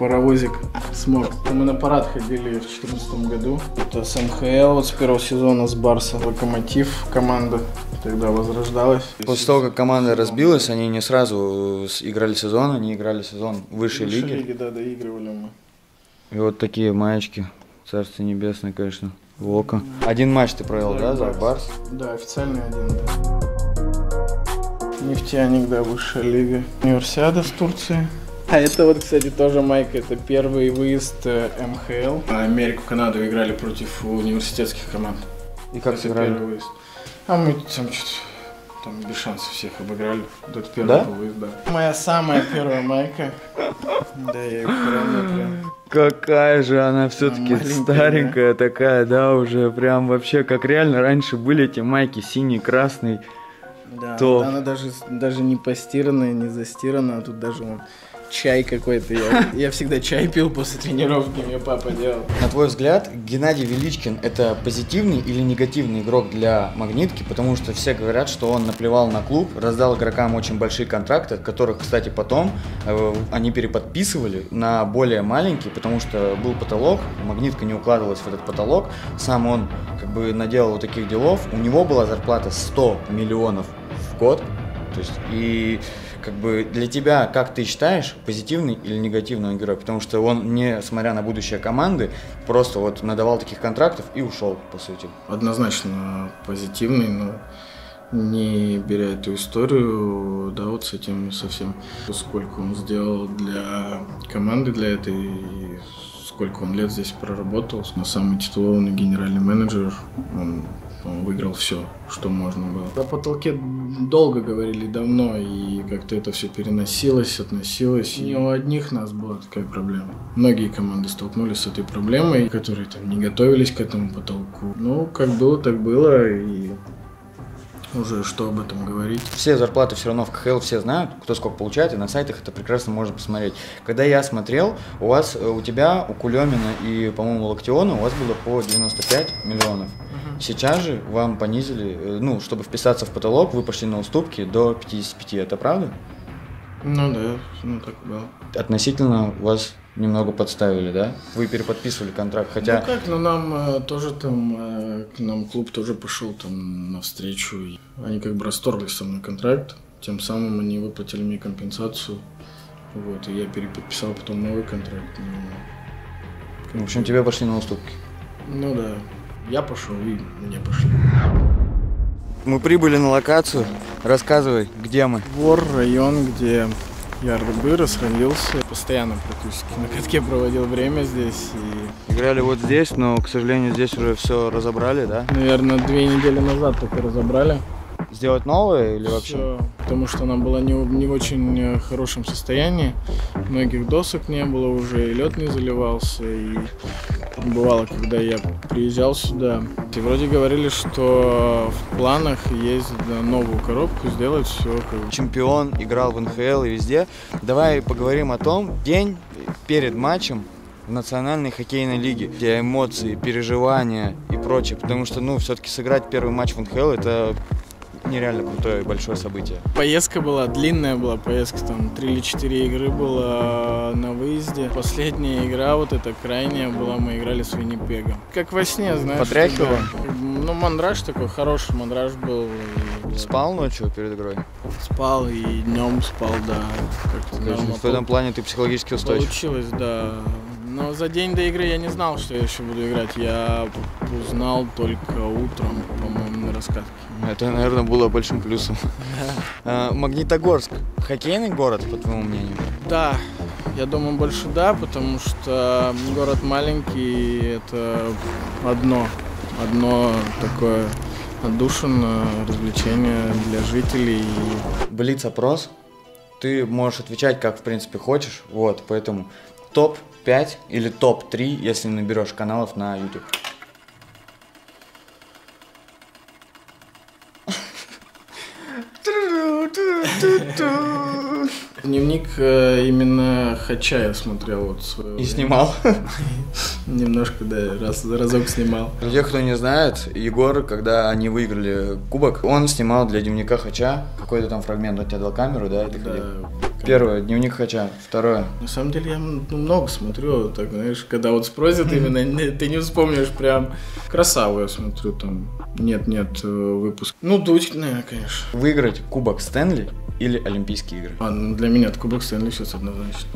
паровозик смог. Мы на парад ходили в две тысячи четырнадцатом году. Это с МХЛ, вот с первого сезона с Барса. Локомотив, команда тогда возрождалась. После того, как команда разбилась, они не сразу играли сезон, они играли сезон высшей лиги. Высшей лиги, да, доигрывали мы. И вот такие маечки. Царство небесное, конечно. Лока. Один матч ты провел, да, да, за Барс? Да, официальный один, да. Нефтяник, да, высшая лига. Универсиада с Турции. А это вот, кстати, тоже майка, это первый выезд эм ха эл. Америку, Канаду играли против университетских команд. И как это играли? Первый выезд. А мы там что-то, там без шансов всех обыграли. Это первый, да? Выезд, да. Моя самая первая майка. Да, я ее прям... Какая же она все-таки старенькая такая, да, уже прям вообще, как реально раньше были эти майки, синий, красный. Да, она даже не постиранная, не застиранная, а тут даже он... Чай какой-то. Я, я всегда чай пил после тренировки, мне папа делал. На твой взгляд, Геннадий Величкин — это позитивный или негативный игрок для «Магнитки»? Потому что все говорят, что он наплевал на клуб, раздал игрокам очень большие контракты, от которых, кстати, потом э, они переподписывали на более маленькие, потому что был потолок, «Магнитка» не укладывалась в этот потолок. Сам он как бы наделал вот таких делов. У него была зарплата сто миллионов в год. То есть и... Как бы для тебя, как ты считаешь, позитивный или негативный герой? Потому что он, несмотря на будущее команды, просто вот надавал таких контрактов и ушел, по сути. Однозначно позитивный, но не беря эту историю, да, вот с этим совсем. Сколько он сделал для команды, для этой, и сколько он лет здесь проработал. Но самый титулованный генеральный менеджер, он... Он выиграл все, что можно было. О потолке долго говорили, давно, и как-то это все переносилось, относилось. И не у одних нас была такая проблема. Многие команды столкнулись с этой проблемой, которые там не готовились к этому потолку. Ну, как было, так было, и уже что об этом говорить. Все зарплаты все равно в ка ха эл все знают, кто сколько получает, и на сайтах это прекрасно можно посмотреть. Когда я смотрел, у вас, у тебя, у Кулемина и, по-моему, Локтиона, у вас было по девяносто пять миллионов. Сейчас же вам понизили, ну, чтобы вписаться в потолок, вы пошли на уступки до пятидесяти пяти, это правда? Ну да, ну так было. Относительно вас немного подставили, да? Вы переподписывали контракт, хотя... Ну как, но нам тоже там, к нам клуб тоже пошел там навстречу. Они как бы расторглись со мной контракт, тем самым они выплатили мне компенсацию. Вот, и я переподписал потом новый контракт. Ну, в общем, тебе пошли на уступки? Ну да. Я пошел, и мне пошли. Мы прибыли на локацию. Рассказывай, где мы? Двор, район, где я вырос, родился. Постоянно практически на катке проводил время здесь. И... Играли вот здесь, но, к сожалению, здесь уже все разобрали, да? Наверное, две недели назад только разобрали. Сделать новое или вообще? Все, потому что она была не, не в очень хорошем состоянии. Многих досок не было уже, и лед не заливался. И бывало, когда я приезжал сюда, и вроде говорили, что в планах есть новую коробку, сделать все. Чемпион играл в эн ха эл и везде. Давай поговорим о том, день перед матчем национальной хоккейной лиги, где эмоции, переживания и прочее, потому что, ну, все-таки сыграть первый матч в эн ха эл – это нереально крутое большое событие. Поездка была, длинная была поездка, там три или четыре игры было на выезде. Последняя игра, вот эта крайняя была, мы играли с Виннипегом. Как во сне, знаешь. Потряхивало? Да. Ну, мандраж такой, хороший мандраж был. Спал ночью перед игрой? Спал и днем спал, да. Скажи, в этом плане ты психологически устойчив? Получилось, да. Но за день до игры я не знал, что я еще буду играть. Я узнал только утром, по-моему, на раскатке. Это, наверное, было большим плюсом. Да. Магнитогорск – хоккейный город, по твоему мнению? Да, я думаю, больше да, потому что город маленький, это одно, одно такое отдушина, развлечение для жителей. Блиц-опрос. Ты можешь отвечать, как, в принципе, хочешь. Вот, поэтому топ пять или топ три, если наберешь каналов на ютуб. Дневник именно Хача я смотрел. Вот своего и снимал? Немножко, да, раз, разок снимал. Для тех, кто не знает, Егор, когда они выиграли кубок, он снимал для дневника Хача какой-то там фрагмент. Он тебе дал камеру, да? Ты да. Первое, дневник Хача. Второе. На самом деле я много смотрю, так, знаешь, когда вот спросят именно, ты не вспомнишь прям. Красаву я смотрю там. Нет, нет, выпуск. Ну, Дудькина, конечно. Выиграть Кубок Стэнли или Олимпийские игры? А, ну для меня это Кубок Стэнли сейчас однозначно.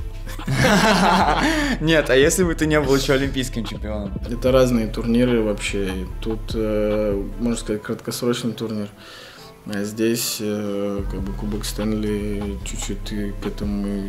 Нет, а если бы ты не был еще олимпийским чемпионом? Это разные турниры вообще. Тут, можно сказать, краткосрочный турнир. А здесь, как бы, Кубок Стэнли, чуть-чуть ты к этому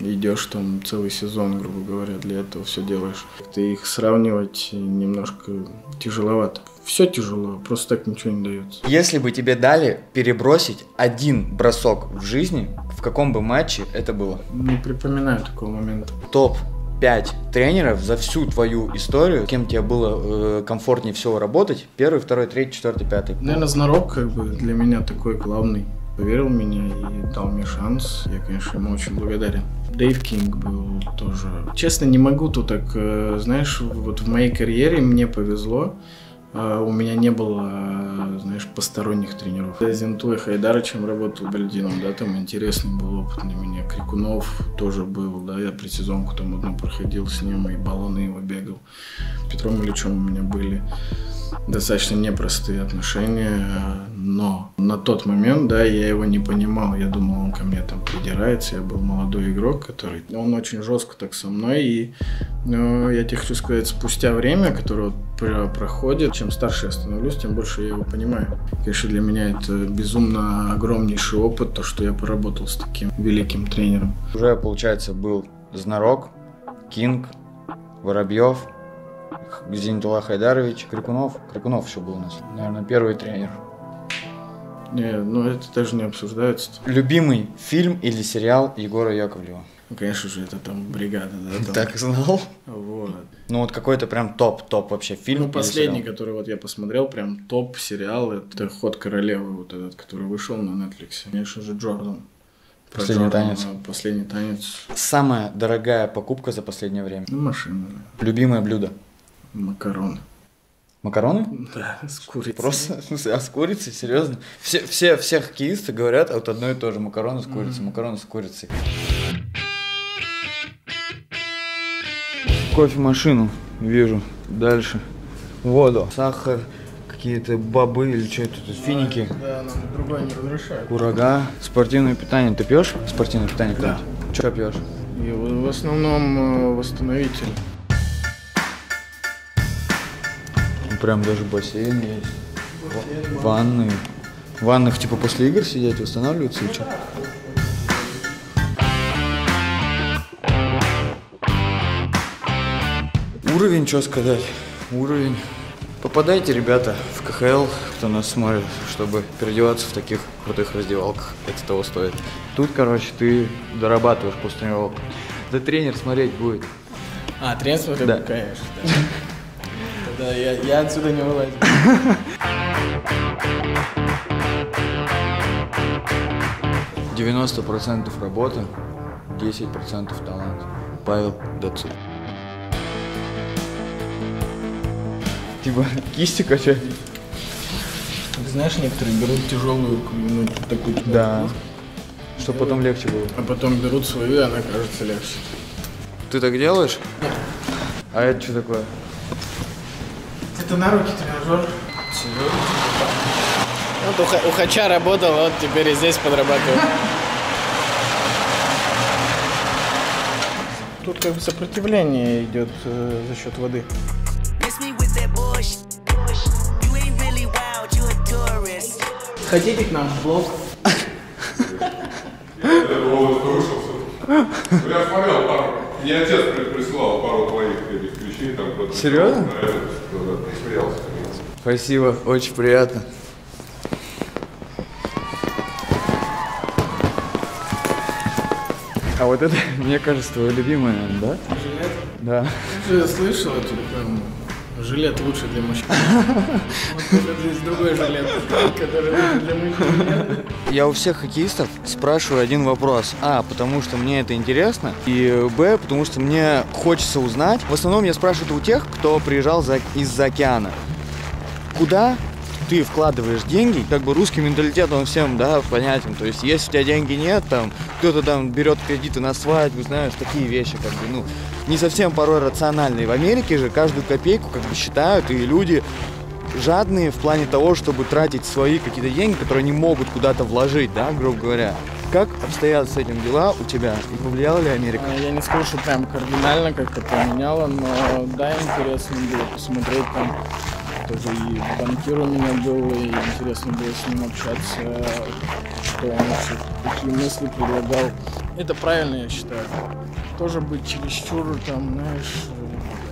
идешь, там целый сезон, грубо говоря, для этого все делаешь. Ты их сравнивать немножко тяжеловато. Все тяжело, просто так ничего не дается. Если бы тебе дали перебросить один бросок в жизни, в каком бы матче это было? Не припоминаю такого момента. топ пять тренеров за всю твою историю, с кем тебе было э, комфортнее всего работать? Первый, второй, третий, четвертый, пятый. Наверное, Знарок, как бы, для меня такой главный. Поверил в меня и дал мне шанс. Я, конечно, ему очень благодарен. Дэйв Кинг был тоже. Честно, не могу тут так, э, знаешь, вот в моей карьере мне повезло. Uh, у меня не было, знаешь, посторонних тренеров. Я с Зинэтулой Хайдаровичем работал бальдином, да, там интересный был опыт для меня. Крикунов тоже был, да, я предсезонку там одну проходил с ним, и баллоны его бегал. Петром Ильичем у меня были достаточно непростые отношения, но на тот момент, да, я его не понимал, я думал, он ко мне там придирается, я был молодой игрок, который, он очень жестко так со мной, и, ну, я тебе хочу сказать, спустя время, которое вот проходит, чем старше я становлюсь, тем больше я его понимаю. Конечно, для меня это безумно огромнейший опыт, то, что я поработал с таким великим тренером. Уже, получается, был Знарок, Кинг, Воробьев, Зинэтула Хайдарович, Крикунов. Крикунов еще был у нас, наверное, первый тренер. Не, ну это даже не обсуждается. Любимый фильм или сериал Егора Яковлева? Ну, конечно же, это там «Бригада», да? Там... Так и знал. Вот. Ну вот какой-то прям топ-топ вообще фильм. Ну последний, который вот я посмотрел, прям топ-сериал, это «Ход королевы», вот этот, который вышел на Netflix. Конечно же, Джордан. Последний танец. Последний танец. Самая дорогая покупка за последнее время? Ну, машина. Любимое блюдо? Макароны. Макароны? Да, с курицей. Просто, в смысле, а с курицей? Серьезно? Все, все, все хоккеисты говорят, а вот одно и то же, макароны с курицей, mm-hmm. макароны с курицей. Кофемашину вижу, дальше воду, сахар, какие-то бобы или что это, финики. Да, нам другое не разрешают. Курага, спортивное питание. Ты пьешь спортивное питание? Да. Что пьешь? И в основном восстановитель. Прям даже бассейн есть, бассейн, ванны. В ваннах типа после игр сидеть, восстанавливаться и что? Уровень, что сказать, уровень. Попадайте, ребята, в ка ха эл, кто нас смотрит, чтобы переодеваться в таких крутых раздевалках, это того стоит. Тут, короче, ты дорабатываешь после тренировок. Да тренер смотреть будет. А, тренер смотреть, да. Конечно. Да. Да, я, я отсюда не вылазил. девяносто процентов работы, десять процентов талант. Павел Дацук. Типа кисти качать. Ты знаешь, некоторые берут тяжелую, ну, такую тяжелую. Да. Чтобы потом легче было. А потом берут свою, и она кажется легче. Ты так делаешь? Да. А это что такое? Это на руки тренажер. Вот у, у Хача работал, вот теперь и здесь подрабатываю. Тут как бы сопротивление идет э, за счет воды. Ходите к нам в блог. Я смотрел пару. Мне отец прислал пару твоих этих ключей там. Серьезно? Спасибо, очень приятно. А вот это, мне кажется, твое любимое, да? Жилет? Да. Ты же слышал, это прям жилет лучше для мужчин. Вот здесь другой жилет, который для мужчин. Я у всех хоккеистов спрашиваю один вопрос. А, потому что мне это интересно. И Б, потому что мне хочется узнать. В основном я спрашиваю у тех, кто приезжал из-за океана. Куда ты вкладываешь деньги, как бы русский менталитет, он всем, да, понятен, то есть если у тебя деньги нет, там, кто-то там берет кредиты на свадьбу, знаешь, такие вещи, как бы, ну, не совсем порой рациональные. В Америке же каждую копейку, как бы, считают, и люди жадные в плане того, чтобы тратить свои какие-то деньги, которые они могут куда-то вложить, да, грубо говоря. Как обстоят с этим дела у тебя? И повлияла ли Америка? Я не скажу, что прям кардинально как-то поменяла, но, да, интересно было посмотреть там. Тоже и банкир у меня был, и интересно было с ним общаться, что он вообще, какие мысли предлагал. Это правильно, я считаю. Тоже быть чересчур, там, знаешь,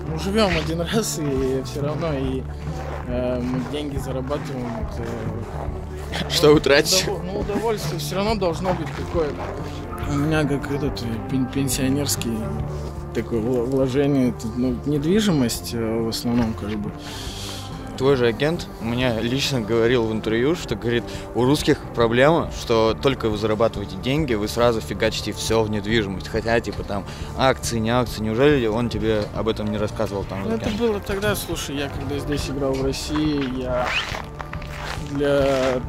ну, живем один раз, и все равно, и э, мы деньги зарабатываем. Это, что ну, утратить? Удов... Ну, удовольствие все равно должно быть какое-то. У меня как этот пенсионерский такое вложение, ну, недвижимость в основном, как бы. Твой же агент мне лично говорил в интервью, что, говорит, у русских проблема, что только вы зарабатываете деньги, вы сразу фигачите все в недвижимость. Хотя, типа, там, акции, не акции, неужели он тебе об этом не рассказывал? Там, это было тогда, слушай, я когда здесь играл в России, я для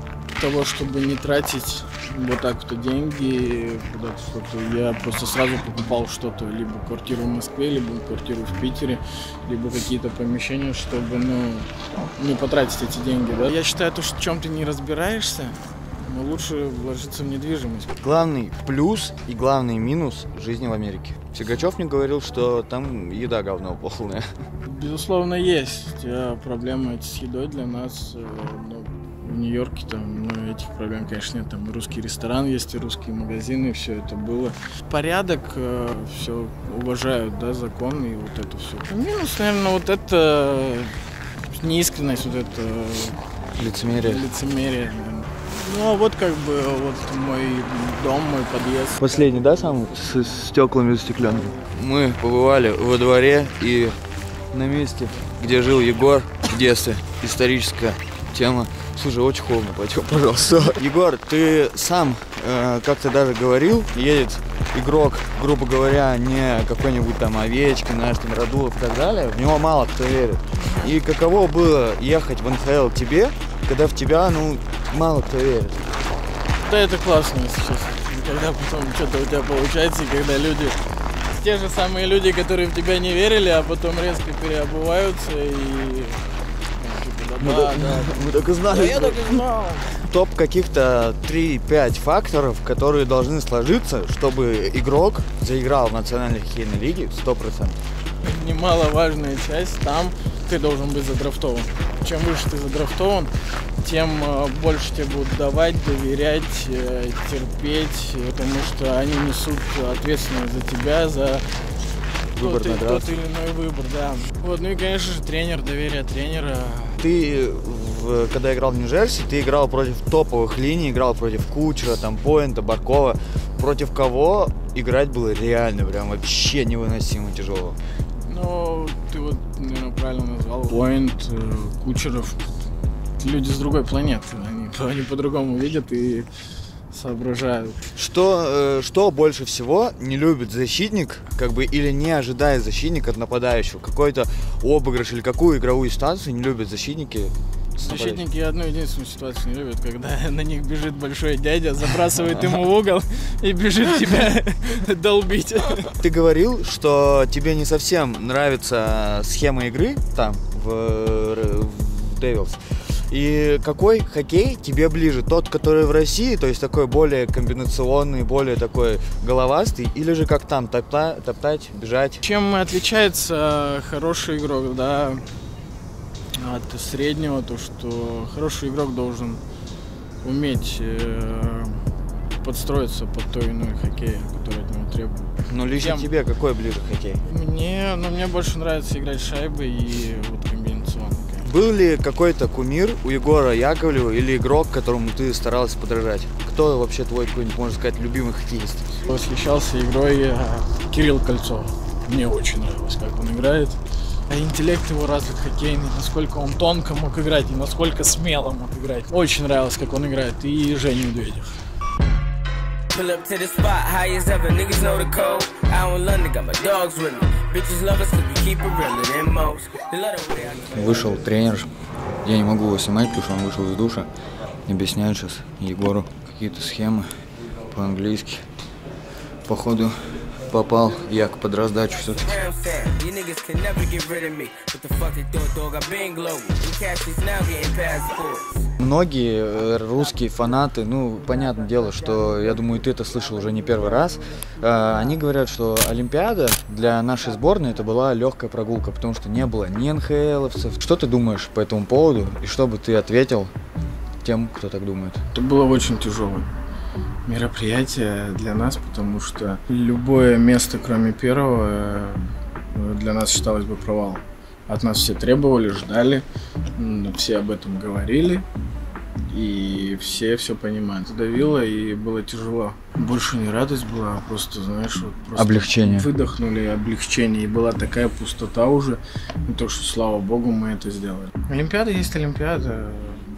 того, чтобы не тратить вот так вот деньги, куда-то что-то, я просто сразу покупал что-то, либо квартиру в Москве, либо квартиру в Питере, либо какие-то помещения, чтобы, ну, не потратить эти деньги, да. Я считаю, то, что в чем ты не разбираешься, но лучше вложиться в недвижимость. Главный плюс и главный минус жизни в Америке. Сигачев мне говорил, что там еда говно полная. Безусловно, есть проблемы с едой для нас, но в Нью-Йорке там, ну, этих проблем, конечно, нет. Там и русский ресторан есть, и русские магазины, все это было. Порядок, э, все уважают, да, закон и вот это все. Минус, наверное, вот это неискренность, вот это... Лицемерие. Лицемерие, наверное. Ну, а вот как бы вот мой дом, мой подъезд. Последний, да, сам? С стеклами, с стеклянными? Мы побывали во дворе и на месте, где жил Егор в детстве. Историческая тема. Слушай, очень холодно, пойдем, пожалуйста. Егор, ты сам э, как-то даже говорил, едет игрок, грубо говоря, не какой-нибудь там Овечкин, знаешь, там Радулов и так далее, в него мало кто верит. И каково было ехать в эн ха эл тебе, когда в тебя, ну, мало кто верит? Да это классно, если честно. Когда потом что-то у тебя получается, и когда люди, те же самые люди, которые в тебя не верили, а потом резко переобуваются и... Да, мы, да, так, да. мы так и знали. Да, я так и знал. Топ каких-то три-пять факторов, которые должны сложиться, чтобы игрок заиграл в национальной хоккейной лиге сто процентов. Немаловажная часть, там ты должен быть задрафтован. Чем выше ты задрафтован, тем больше тебе будут давать, доверять, терпеть, потому что они несут ответственность за тебя, за... Выбор, тот, тот или иной выбор, да. Вот, ну и, конечно же, тренер, доверие тренера. Ты, в, когда играл в Нью-Джерси, ты играл против топовых линий, играл против Кучера, там, Пойнта, Баркова. Против кого играть было реально прям вообще невыносимо тяжело? Ну, ты вот, наверное, правильно назвал. Пойнт, Кучеров. Люди с другой планеты, они, они по-другому видят и соображают. Что, что больше всего не любит защитник, как бы, или не ожидает защитник от нападающего? Какой-то обыгрыш или какую игровую станцию не любят защитники? Защитники одну единственную ситуацию не любят, когда на них бежит большой дядя, забрасывает ему в угол и бежит тебя долбить. Ты говорил, что тебе не совсем нравится схема игры там, в, в Devils. И какой хоккей тебе ближе? Тот, который в России, то есть такой более комбинационный, более такой головастый, или же как там, топта, топтать, бежать? Чем отличается хороший игрок, да, от среднего, то что хороший игрок должен уметь э, подстроиться под той иную хоккей, который от него требует. Ну лично Тем... тебе какой ближе хоккей? Мне, ну, мне больше нравится играть шайбы и вот комбинационно. Был ли какой-то кумир у Егора Яковлева или игрок, которому ты старался подражать? Кто вообще твой, какой-нибудь, можно сказать, любимый хоккеист? Восхищался игрой Кирилл Кольцов. Мне очень нравилось, как он играет. А интеллект его развит хоккейный, насколько он тонко мог играть и насколько смело мог играть. Очень нравилось, как он играет. И Женя Медведев. Вышел тренер, я не могу его снимать, потому что он вышел из душа. Объясняю сейчас Егору какие-то схемы по-английски. Походу попал я под раздачу все-таки. Многие русские фанаты, ну, понятное дело, что, я думаю, ты это слышал уже не первый раз, э, они говорят, что Олимпиада для нашей сборной это была легкая прогулка, потому что не было ни эн ха эловцев. Что ты думаешь по этому поводу и что бы ты ответил тем, кто так думает? Это было очень тяжелое мероприятие для нас, потому что любое место, кроме первого, для нас считалось бы провалом. От нас все требовали, ждали, все об этом говорили, и все все понимают. Давило, и было тяжело. Больше не радость была, а просто, знаешь, вот просто облегчение. Выдохнули, облегчение, и была такая пустота уже, и то, что, слава богу, мы это сделали. Олимпиада есть Олимпиада.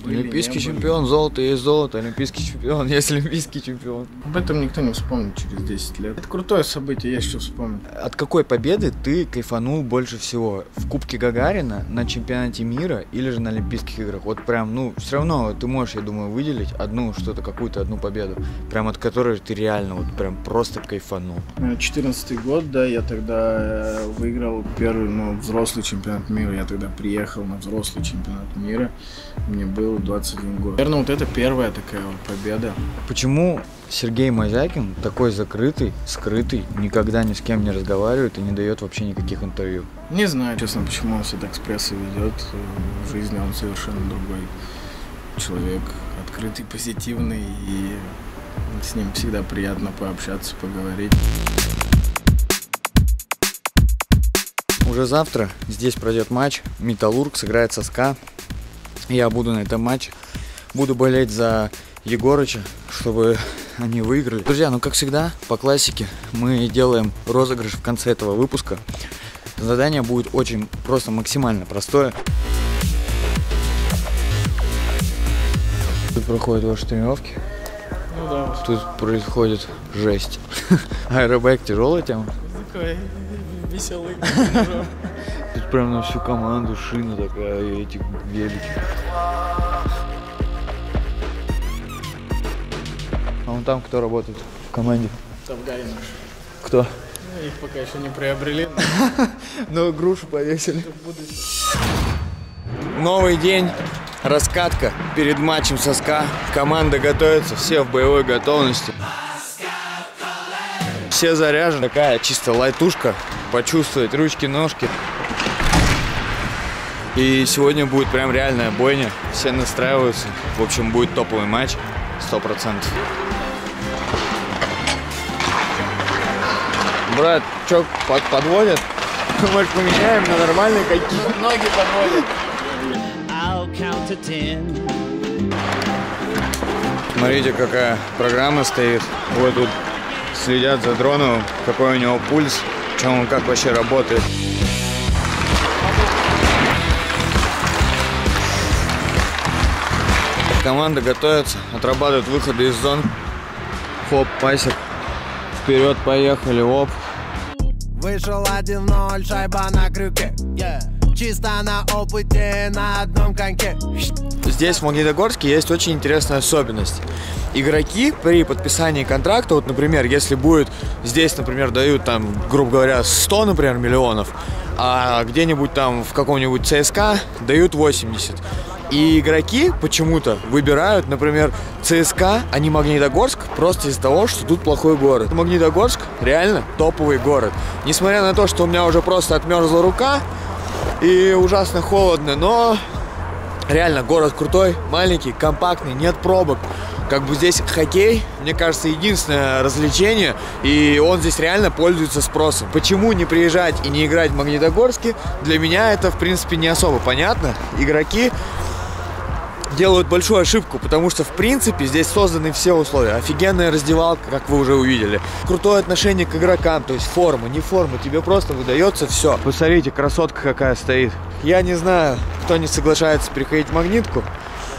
Олимпийский чемпион, золото есть золото, олимпийский чемпион есть олимпийский чемпион. Об этом никто не вспомнит через десять лет. Это крутое событие, есть что вспомнить. От какой победы ты кайфанул больше всего? В Кубке Гагарина, на чемпионате мира или же на Олимпийских играх? Вот прям, ну, все равно ты можешь, я думаю, выделить одну что-то, какую-то одну победу, прям от которой ты реально вот прям просто кайфанул. четырнадцатый год, да, я тогда выиграл первый, ну, взрослый чемпионат мира. Я тогда приехал на взрослый чемпионат мира. Мне было двадцать один год. Наверное, вот это первая такая вот победа. Почему Сергей Мозякин такой закрытый, скрытый, никогда ни с кем не разговаривает и не дает вообще никаких интервью? Не знаю, честно, почему он себя так с прессой ведет. В жизни он совершенно другой человек. Открытый, позитивный, и с ним всегда приятно пообщаться, поговорить. Уже завтра здесь пройдет матч. Металлург сыграет со СКА. Я буду на этом матче, буду болеть за Егорыча, чтобы они выиграли. Друзья, ну как всегда, по классике, мы делаем розыгрыш в конце этого выпуска. Задание будет очень просто, максимально простое. Тут проходят ваши тренировки. Ну да. Тут происходит жесть. Аэробэк тяжелая тема. Такой веселый. Тут прям на всю команду шина такая, и эти гелики. А вон там кто работает в команде? Тавгари наши. Кто? Ну, их пока еще не приобрели. Но грушу повесили. Новый день. Раскатка перед матчем со СКА. Команда готовится, все в боевой готовности. Все заряжены. Такая чисто лайтушка. Почувствовать ручки, ножки. И сегодня будет прям реальная бойня. Все настраиваются. В общем, будет топовый матч. Сто процентов. Брат, чё, под подводят? Может, поменяем на нормальные какие? Ноги подводят. Смотрите, какая программа стоит. Вот тут следят за дроном, какой у него пульс, чем он, как вообще работает. Команда готовится, отрабатывает выходы из зон. Хоп, пасик. Вперед, поехали, оп. Вышел один ноль, шайба на крюке. Чисто на опыте, на одном коньке. Здесь, в Магнитогорске, есть очень интересная особенность. Игроки при подписании контракта, вот, например, если будет здесь, например, дают, там, грубо говоря, сто, например, миллионов, а где-нибудь там в каком-нибудь ЦСКА дают восемьдесят. И игроки почему-то выбирают, например, ЦСКА, а не Магнитогорск, просто из-за того, что тут плохой город. Магнитогорск реально топовый город. Несмотря на то, что у меня уже просто отмерзла рука и ужасно холодно, но реально город крутой, маленький, компактный, нет пробок. Как бы здесь хоккей, мне кажется, единственное развлечение, и он здесь реально пользуется спросом. Почему не приезжать и не играть в Магнитогорске, для меня это, в принципе, не особо понятно. Игроки делают большую ошибку, потому что, в принципе, здесь созданы все условия. Офигенная раздевалка, как вы уже увидели. Крутое отношение к игрокам, то есть форма, не форма, тебе просто выдается все. Посмотрите, красотка какая стоит. Я не знаю, кто не соглашается переходить в Магнитку,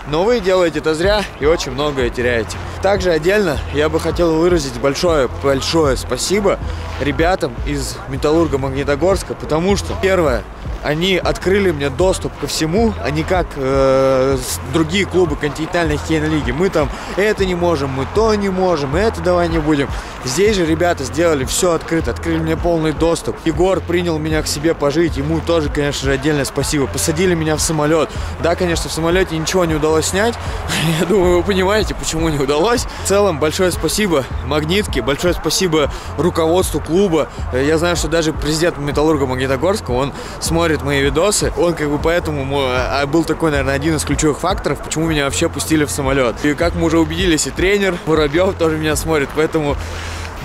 но вы делаете это зря и очень многое теряете. Также отдельно я бы хотел выразить большое-большое спасибо ребятам из Металлурга Магнитогорска, потому что, первое, они открыли мне доступ ко всему, а не как э, другие клубы континентальной хоккейной лиги. Мы там это не можем, мы то не можем, это давай не будем. Здесь же ребята сделали все открыто, открыли мне полный доступ. Егор принял меня к себе пожить, ему тоже, конечно же, отдельное спасибо. Посадили меня в самолет. Да, конечно, в самолете ничего не удалось снять. Я думаю, вы понимаете, почему не удалось. В целом, большое спасибо Магнитке, большое спасибо руководству клуба. Я знаю, что даже президент Металлурга Магнитогорска, он смотрит мои видосы, он как бы поэтому был такой, наверное, один из ключевых факторов, почему меня вообще пустили в самолет. И как мы уже убедились, и тренер Воробьев тоже меня смотрит, поэтому,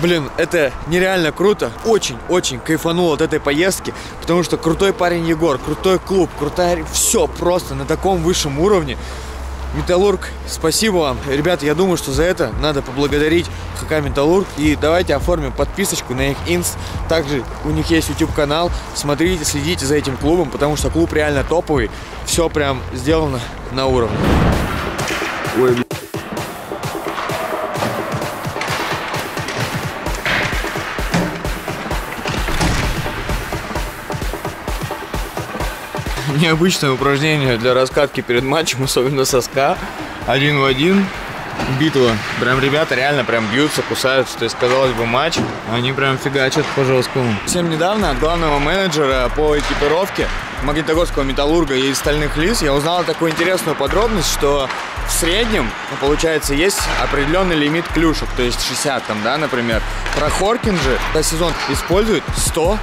блин, это нереально круто. Очень-очень кайфанул от этой поездки, потому что крутой парень Егор, крутой клуб, крутая... Все просто на таком высшем уровне. Металлург, спасибо вам. Ребята, я думаю, что за это надо поблагодарить ха ка Металлург. И давайте оформим подписочку на их инст. Также у них есть ютуб-канал. Смотрите, следите за этим клубом, потому что клуб реально топовый. Все прям сделано на уровне. Ой, блин. Необычное упражнение для раскатки перед матчем, особенно со СКА. Один в один. Битва. Прям ребята реально прям бьются, кусаются. То есть, казалось бы, матч. Они прям фигачат по жесткому. Всем недавно от главного менеджера по экипировке Магнитогорского Металлурга и стальных лиц я узнал такую интересную подробность, что в среднем, получается, есть определенный лимит клюшек. То есть шестьдесят там, да, например. Прохоркин же за сезон использует сто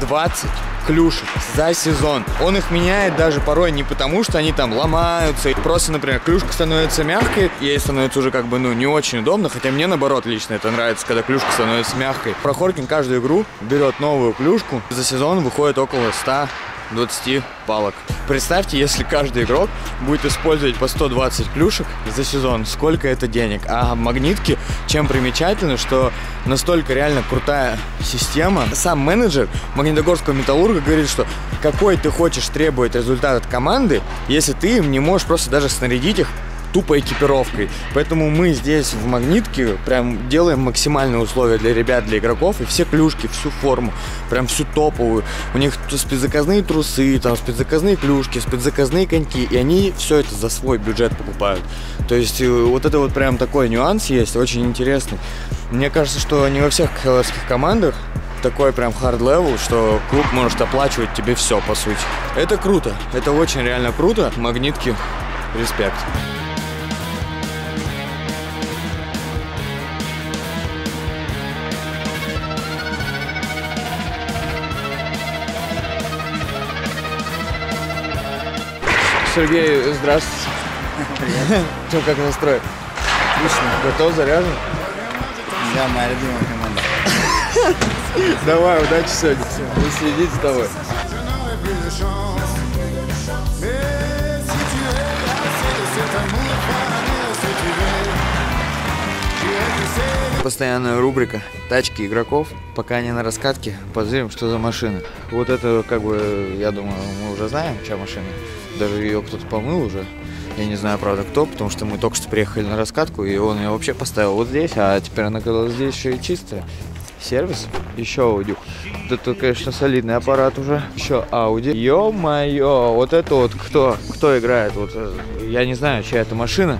двадцать клюшек за сезон. Он их меняет даже порой не потому, что они там ломаются. Просто, например, клюшка становится мягкой, ей становится уже как бы, ну, не очень удобно. Хотя мне, наоборот, лично это нравится, когда клюшка становится мягкой. Прохоркин каждую игру берет новую клюшку. За сезон выходит около ста двадцати палок. Представьте, если каждый игрок будет использовать по сто двадцать клюшек за сезон, сколько это денег. А Магнитки, чем примечательно, что настолько реально крутая система. Сам менеджер Магнитогорского Металлурга говорит, что какой ты хочешь требовать результат от команды, если ты им не можешь просто даже снарядить их тупой экипировкой. Поэтому мы здесь в Магнитке прям делаем максимальные условия для ребят, для игроков. И все клюшки, всю форму, прям всю топовую. У них спецзаказные трусы, там спецзаказные клюшки, спецзаказные коньки. И они все это за свой бюджет покупают. То есть вот это вот прям такой нюанс есть, очень интересный. Мне кажется, что не во всех ка ха эловских командах такой прям хард-левел, что клуб может оплачивать тебе все, по сути. Это круто, это очень реально круто. Магнитки, респект. Сергей, здравствуйте. Привет. Че, как настрой? Отлично. Готов, заряжен? Да, моя любимая команда. Давай, удачи сегодня. Мы следим за тобой. Постоянная рубрика «Тачки игроков». Пока они на раскатке, позырим, что за машины. Вот это, как бы, я думаю, мы уже знаем, чья машина. Даже ее кто-то помыл уже. Я не знаю, правда, кто, потому что мы только что приехали на раскатку, и он ее вообще поставил вот здесь, а теперь она оказалась здесь еще и чистая. Сервис, еще аудюк. Да тут, конечно, солидный аппарат уже. Еще ауди. Ё-моё, вот это вот кто, кто играет? Вот я не знаю, чья это машина.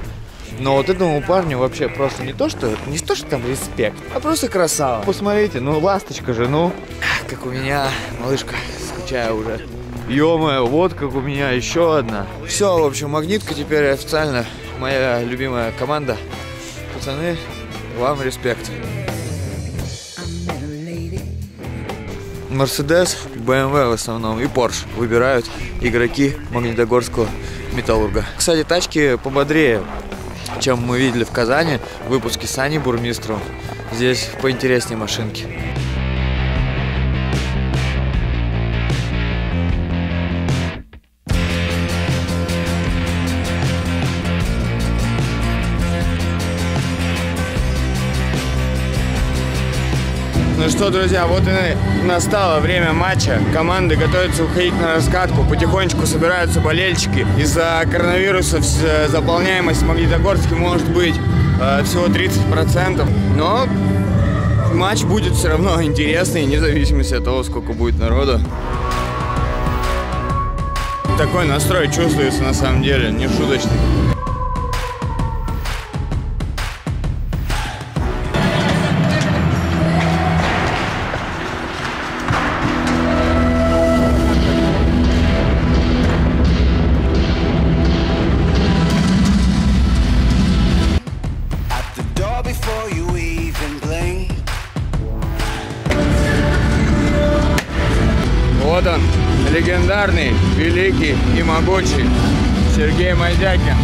Но вот этому парню вообще просто не то, что не то, что там респект, а просто красава. Посмотрите, ну ласточка же, ну. Как у меня, малышка, скучаю уже. Ё-моё, вот как у меня еще одна. Все, в общем, магнитка теперь официально моя любимая команда. Пацаны, вам респект. Мерседес, бэ эм вэ в основном и Порш выбирают игроки магнитогорского Металлурга. Кстати, тачки пободрее, чем мы видели в Казани в выпуске Сани Бурмистрова. Здесь поинтереснее машинки. Ну что, друзья, вот и настало время матча. Команды готовятся уходить на раскатку. Потихонечку собираются болельщики. Из-за коронавируса заполняемость в Магнитогорске может быть э, всего тридцать процентов. Но матч будет все равно интересный, вне зависимости от того, сколько будет народу. Такой настрой чувствуется на самом деле, не шуточный. Легендарный, великий и могучий Сергей Мозякин.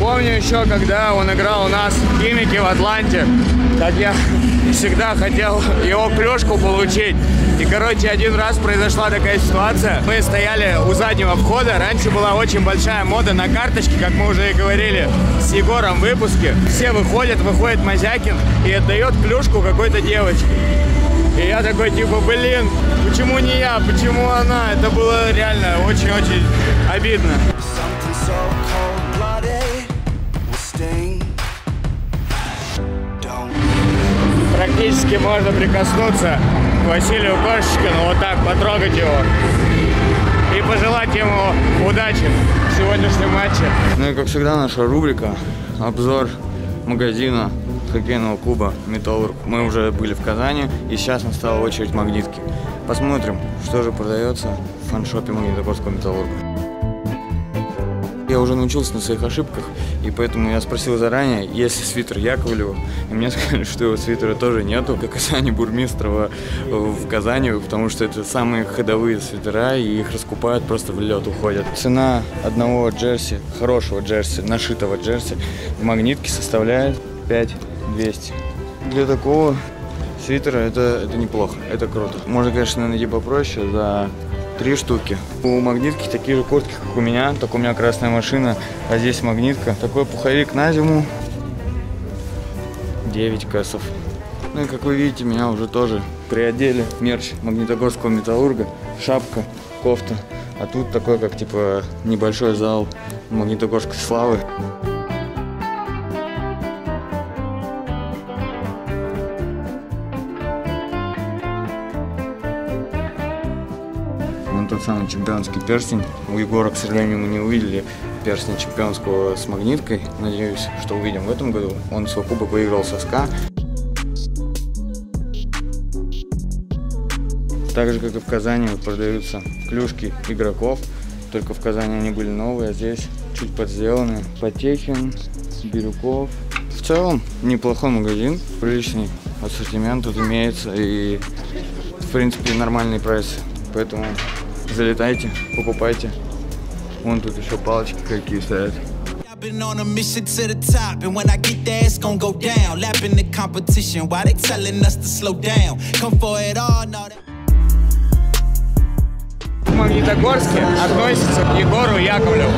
Помню еще, когда он играл у нас в Химике в Атланте, как я всегда хотел его клюшку получить. И, короче, один раз произошла такая ситуация. Мы стояли у заднего входа. Раньше была очень большая мода на карточки, как мы уже и говорили с Егором в выпуске. Все выходят, выходит Мозякин и отдает клюшку какой-то девочке. И я такой, типа, блин, почему не я, почему она? Это было реально очень-очень обидно. Практически можно прикоснуться к Василию Коршечкину, вот так, потрогать его. И пожелать ему удачи в сегодняшнем матче. Ну и, как всегда, наша рубрика «Обзор магазина». Хоккейного клуба «Металлург». Мы уже были в Казани, и сейчас настала очередь магнитки. Посмотрим, что же продается в фаншопе магнитогорского «Металлурга». Я уже научился на своих ошибках, и поэтому я спросил заранее, есть ли свитер Яковлева. И мне сказали, что его свитера тоже нету, как и Сани Бурмистрова в Казани, потому что это самые ходовые свитера, и их раскупают, просто в лед уходят. Цена одного джерси, хорошего джерси, нашитого джерси, в магнитке составляет пять тысяч двести. Для такого свитера это, это неплохо, это круто. Можно, конечно, найти попроще за три штуки. У магнитки такие же куртки, как у меня, только у меня красная машина, а здесь магнитка. Такой пуховик на зиму, девять кэсов. Ну и как вы видите, меня уже тоже приодели мерч магнитогорского «Металлурга». Шапка, кофта, а тут такой, как типа небольшой зал магнитогорской славы. Самый чемпионский перстень. У Егора, к сожалению, мы не увидели перстня чемпионского с магниткой. Надеюсь, что увидим в этом году. Он свой кубок выиграл со СКА. Так же, как и в Казани, продаются клюшки игроков. Только в Казани они были новые, а здесь чуть подделаны. Потехин, Бирюков. В целом, неплохой магазин. Приличный ассортимент тут имеется. И, в принципе, нормальный прайс. Поэтому... залетайте, покупайте. Вон тут еще палочки какие стоят. В Магнитогорске относится к Егору Яковлеву.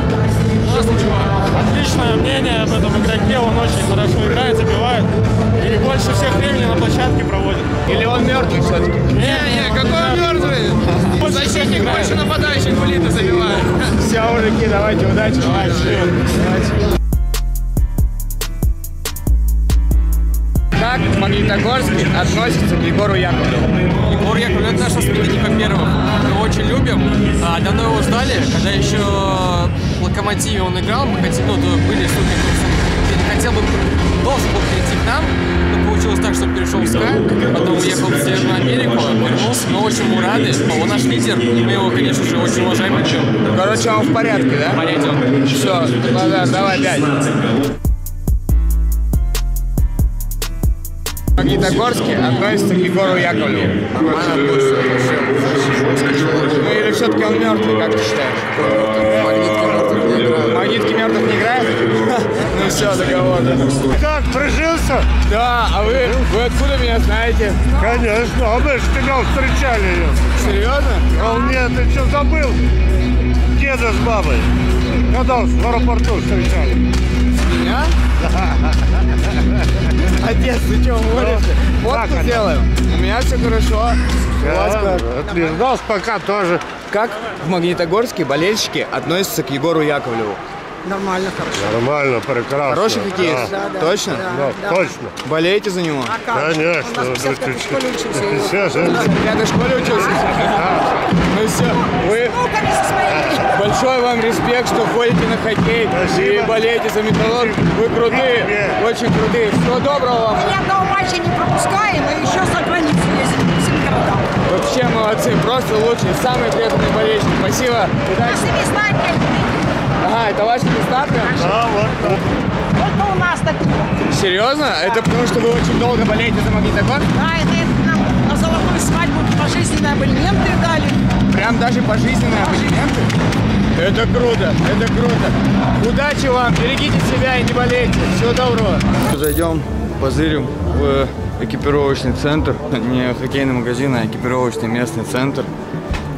Отличное мнение об этом игроке. Он очень хорошо играет, забивает. Или больше всех времени на площадке проводит. Или он мертвый все-таки? Не, не, какой он мертвый? Защитник больше нападающих в литу забивает. Все, Чао, мужики, давайте, удачи. Давайте. Давайте. Как Магнитогорск относится к Егору Яковлеву? Егор Яковлев – это наша среди первых. Мы очень любим. Давно его ждали, когда еще в «Локомотиве» он играл. Мы хотели, ну, были супер. Хотел бы, должен был прийти к нам. Получилось так, что перешел в СКА, потом уехал в Северную Америку, вернулся, но очень ему рады, он наш лидер, мы его, конечно же, очень уважаем. Короче, он в порядке, да? В порядке он. Все, да, давай, пять. Магнитогорске относится к Егору Яковлеву. Ну или все-таки он мертвый, как ты считаешь? Магнитки мертвых не играют? Ну все, договор. Как, прижился? Да, а вы, вы откуда меня знаете? Конечно, а мы же тебя встречали ее. Серьезно? А нет, ты что забыл? Деда с бабой. Когда в аэропорту встречали. Меня? Отец, ты что говоришь? Вот что делаем. У меня все хорошо. Отлеждался пока тоже. Как в Магнитогорске болельщики относятся к Егору Яковлеву? Нормально, хорошо. Нормально, прекрасно. Хороший хоккеист? Да. Да, точно? Да, да, точно. Болеете за него? А как? Конечно. Он у нас в пятой школе учился. В пятой школе учился? Ну все, вы... Большой вам респект, что ходите на хоккей. Спасибо. И болеете за Металлург. Вы крутые, Привет. очень крутые. Всего доброго вам. Ни одного матча не пропускаем, и еще за границу ездим по всем городам. Вообще молодцы, просто лучшие, самые преданные болельщики. Спасибо. Наши веснарки. Ага, это ваши веснарки? Да, вот. Вот у нас такие. Серьезно? Да. Это потому, что вы очень долго болеете за Магнитогорск? Да, это нам на золотую свадьбу пожизненные абонементы дали. Прям даже пожизненные абонементы? Это круто, это круто. Удачи вам, берегите себя и не болейте. Всего доброго. Зайдем, позырим в экипировочный центр. Не хоккейный магазин, а экипировочный местный центр.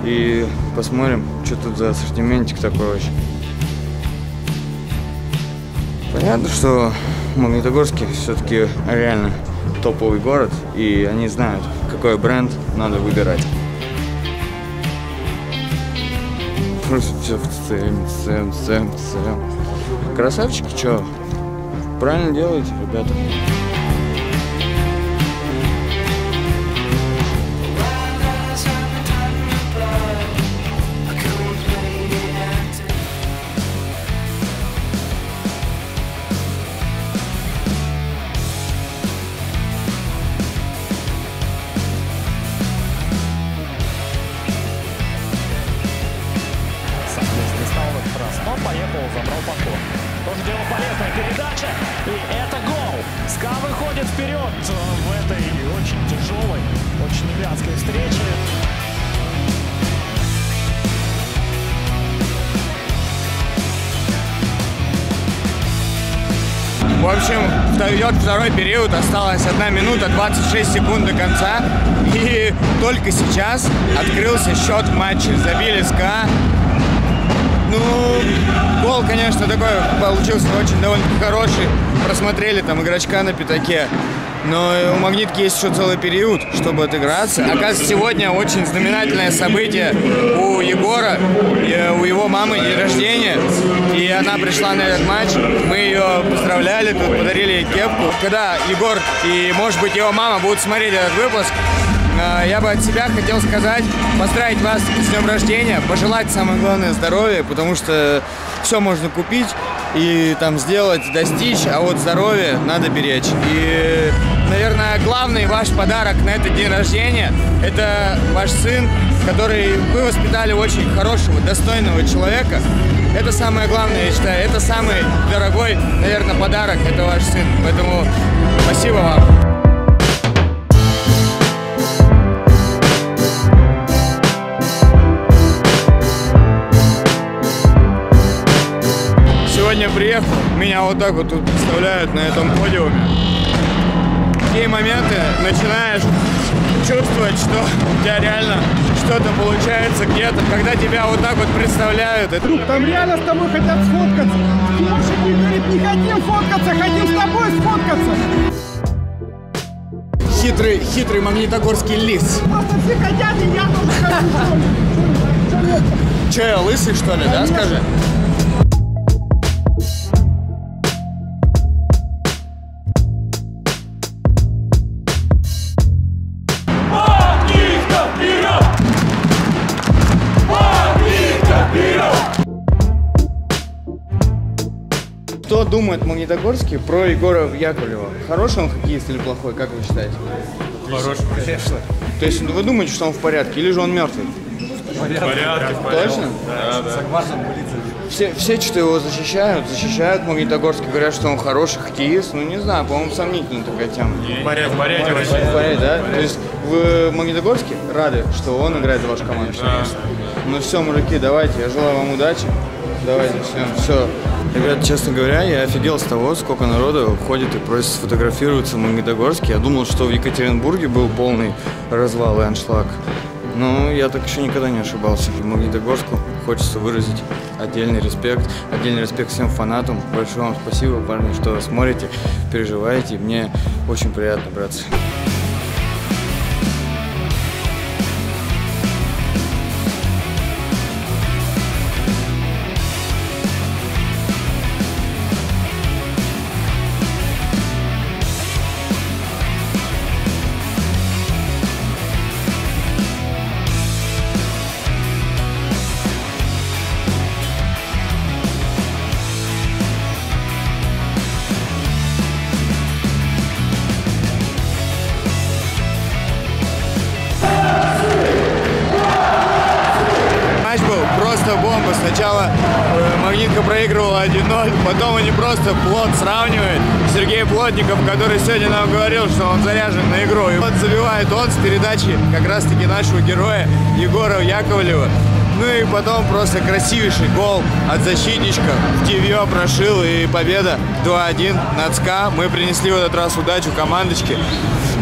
И посмотрим, что тут за ассортиментик такой вообще. Понятно, что в Магнитогорске все-таки реально топовый город. И они знают, какой бренд надо выбирать. Красавчики, чё? Правильно делаете, ребята? В общем, идет второй период, осталась одна минута двадцать шесть секунд до конца. И только сейчас открылся счет в матче. Забили СКА. Ну, гол, конечно, такой получился очень довольно-таки хороший. Просмотрели там игрочка на пятаке. Но у «Магнитки» есть еще целый период, чтобы отыграться. Оказывается, сегодня очень знаменательное событие у Егора, у его мамы день рождения. И она пришла на этот матч, мы ее поздравляли, тут подарили ей кепку. Когда Егор и, может быть, его мама будут смотреть этот выпуск, я бы от себя хотел сказать, поздравить вас с днем рождения, пожелать самое главное здоровья, потому что все можно купить и там сделать, достичь, а вот здоровье надо беречь. И, наверное, главный ваш подарок на этот день рождения – это ваш сын, который вы воспитали очень хорошего, достойного человека. Это самое главное, я считаю, это самый дорогой, наверное, подарок – это ваш сын. Поэтому спасибо вам. Сегодня приехал, меня вот так вот тут представляют на этом подиуме. Такие моменты начинаешь чувствовать, что у тебя реально что-то получается где-то, когда тебя вот так вот представляют. Там реально с тобой хотят сфоткаться. Лешенька говорит, не хотим фоткаться, хотим с тобой сфоткаться. Хитрый, хитрый магнитогорский лис. Просто все хотят, и я тоже хочу. Че, я лысый, что ли, да, скажи? Что думают магнитогорские про Егора Яковлева? Хороший он хоккеист или плохой, как вы считаете? Хороший, конечно. То есть вы думаете, что он в порядке или же он мертвый? В порядке. В порядке. Точно? Да, да. Согласен, полиция. Все, все что-то его защищают, защищают магнитогорский, говорят, что он хороший хоккеист. Ну, не знаю, по-моему, сомнительная такая тема. В порядке, в порядке. В порядке, да? То есть вы магнитогорске рады, что он играет за вашу команду? Да. Ну все, мужики, давайте, я желаю вам удачи. Давайте, все, все. Ребят, честно говоря, я офигел с того, сколько народу ходит и просит сфотографироваться в Магнитогорске. Я думал, что в Екатеринбурге был полный развал и аншлаг. Но я так еще никогда не ошибался. Магнитогорску хочется выразить отдельный респект. Отдельный респект всем фанатам. Большое вам спасибо, парни, что смотрите, переживаете. Мне очень приятно, братцы. Потом они просто плот сравнивают. Сергей Плотников, который сегодня нам говорил, что он заряжен на игру. И вот забивает он с передачи как раз-таки нашего героя Егора Яковлева. Ну и потом просто красивейший гол от защитничка. В девьё прошил, и победа два один над СКА. Мы принесли в этот раз удачу командочке.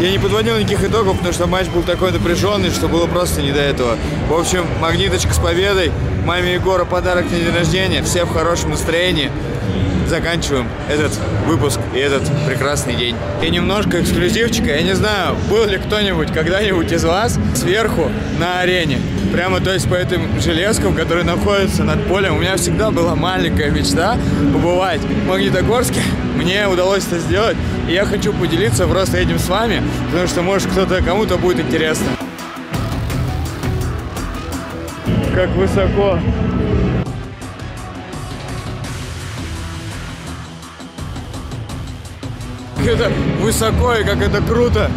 Я не подводил никаких итогов, потому что матч был такой напряженный, что было просто не до этого. В общем, магниточка с победой. Маме Егора подарок на день рождения. Все в хорошем настроении. Заканчиваем этот выпуск и этот прекрасный день. И немножко эксклюзивчика. Я не знаю, был ли кто-нибудь когда-нибудь из вас сверху на арене. Прямо, то есть, по этим железкам, которые находятся над полем. У меня всегда была маленькая мечта побывать в Магнитогорске. Мне удалось это сделать. И я хочу поделиться просто этим с вами, потому что, может, кто-то, кому-то будет интересно. Как высоко. Как это высоко и как это круто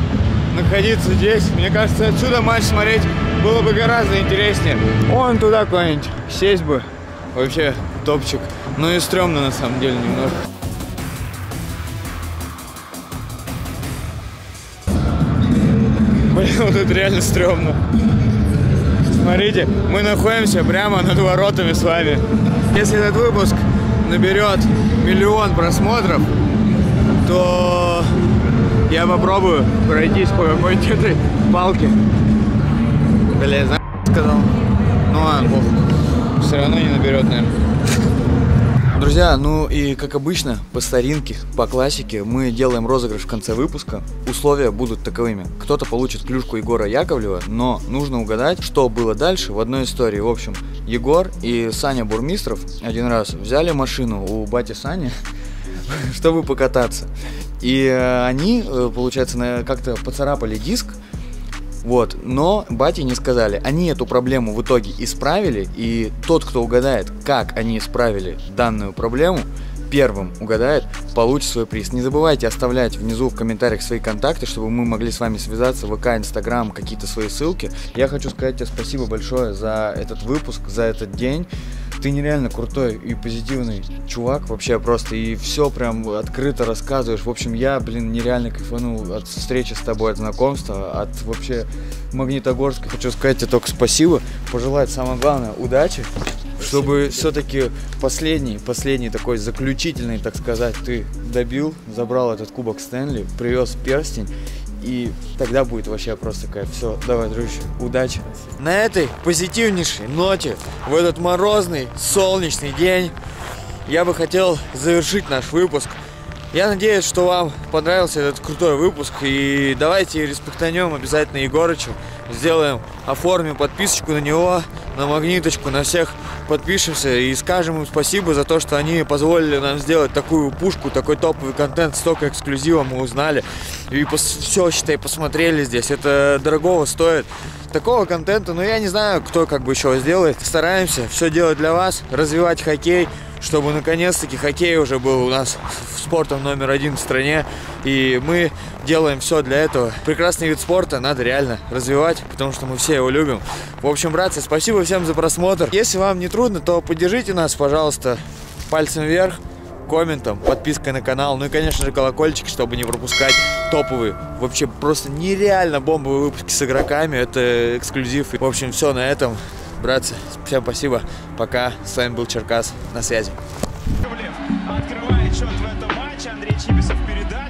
находиться здесь. Мне кажется, отсюда матч смотреть было бы гораздо интереснее. Вон туда куда-нибудь сесть бы. Вообще топчик. Ну и стрёмно на самом деле немножко. Блин, вот это реально стрёмно. Смотрите, мы находимся прямо над воротами с вами. Если этот выпуск наберет миллион просмотров, то я попробую пройтись по какой-нибудь этой палке. Блин, знаешь, что сказал? Ну ладно, бог. Все равно не наберет, наверное. Друзья, ну и как обычно, по старинке, по классике, мы делаем розыгрыш в конце выпуска. Условия будут таковыми. Кто-то получит клюшку Егора Яковлева, но нужно угадать, что было дальше в одной истории. В общем, Егор и Саня Бурмистров один раз взяли машину у бати Сани, чтобы покататься. И они, получается, как-то поцарапали диск. Вот, но бате не сказали. Они эту проблему в итоге исправили, и тот, кто угадает, как они исправили данную проблему, первым угадает, получит свой приз. Не забывайте оставлять внизу в комментариях свои контакты, чтобы мы могли с вами связаться, ВК, Инстаграм, какие-то свои ссылки. Я хочу сказать тебе спасибо большое за этот выпуск, за этот день. Ты нереально крутой и позитивный чувак, вообще просто, и все прям открыто рассказываешь. В общем, я, блин, нереально кайфанул от встречи с тобой, от знакомства, от вообще Магнитогорска. Хочу сказать тебе только спасибо, пожелать самое главное удачи, чтобы все-таки последний, последний такой заключительный, так сказать, ты добил, забрал этот Кубок Стэнли, привез перстень. И тогда будет вообще просто кайф. Все, давай, дружище, удачи. На этой позитивнейшей ноте, в этот морозный, солнечный день, я бы хотел завершить наш выпуск. Я надеюсь, что вам понравился этот крутой выпуск. И давайте респектанем обязательно Егорычу сделаем, оформим подписочку на него, на магниточку, на всех подпишемся и скажем им спасибо за то, что они позволили нам сделать такую пушку, такой топовый контент, столько эксклюзива мы узнали и все, считай, посмотрели здесь. Это дорогого стоит. Такого контента, но я не знаю, кто как бы еще сделает. Стараемся все делать для вас, развивать хоккей, чтобы наконец-таки хоккей уже был у нас спортом номер один в стране. И мы делаем все для этого. Прекрасный вид спорта надо реально развивать, потому что мы все его любим. В общем, братцы, спасибо всем за просмотр. Если вам не трудно, то поддержите нас, пожалуйста, пальцем вверх, комментом, подпиской на канал, ну и, конечно же, колокольчик, чтобы не пропускать топовые, вообще просто нереально бомбовые выпуски с игроками, это эксклюзив. И, в общем, все на этом, братцы, всем спасибо, пока, с вами был Черкас, на связи. Открывает счет в этом матче, Андрей Чибисов передает.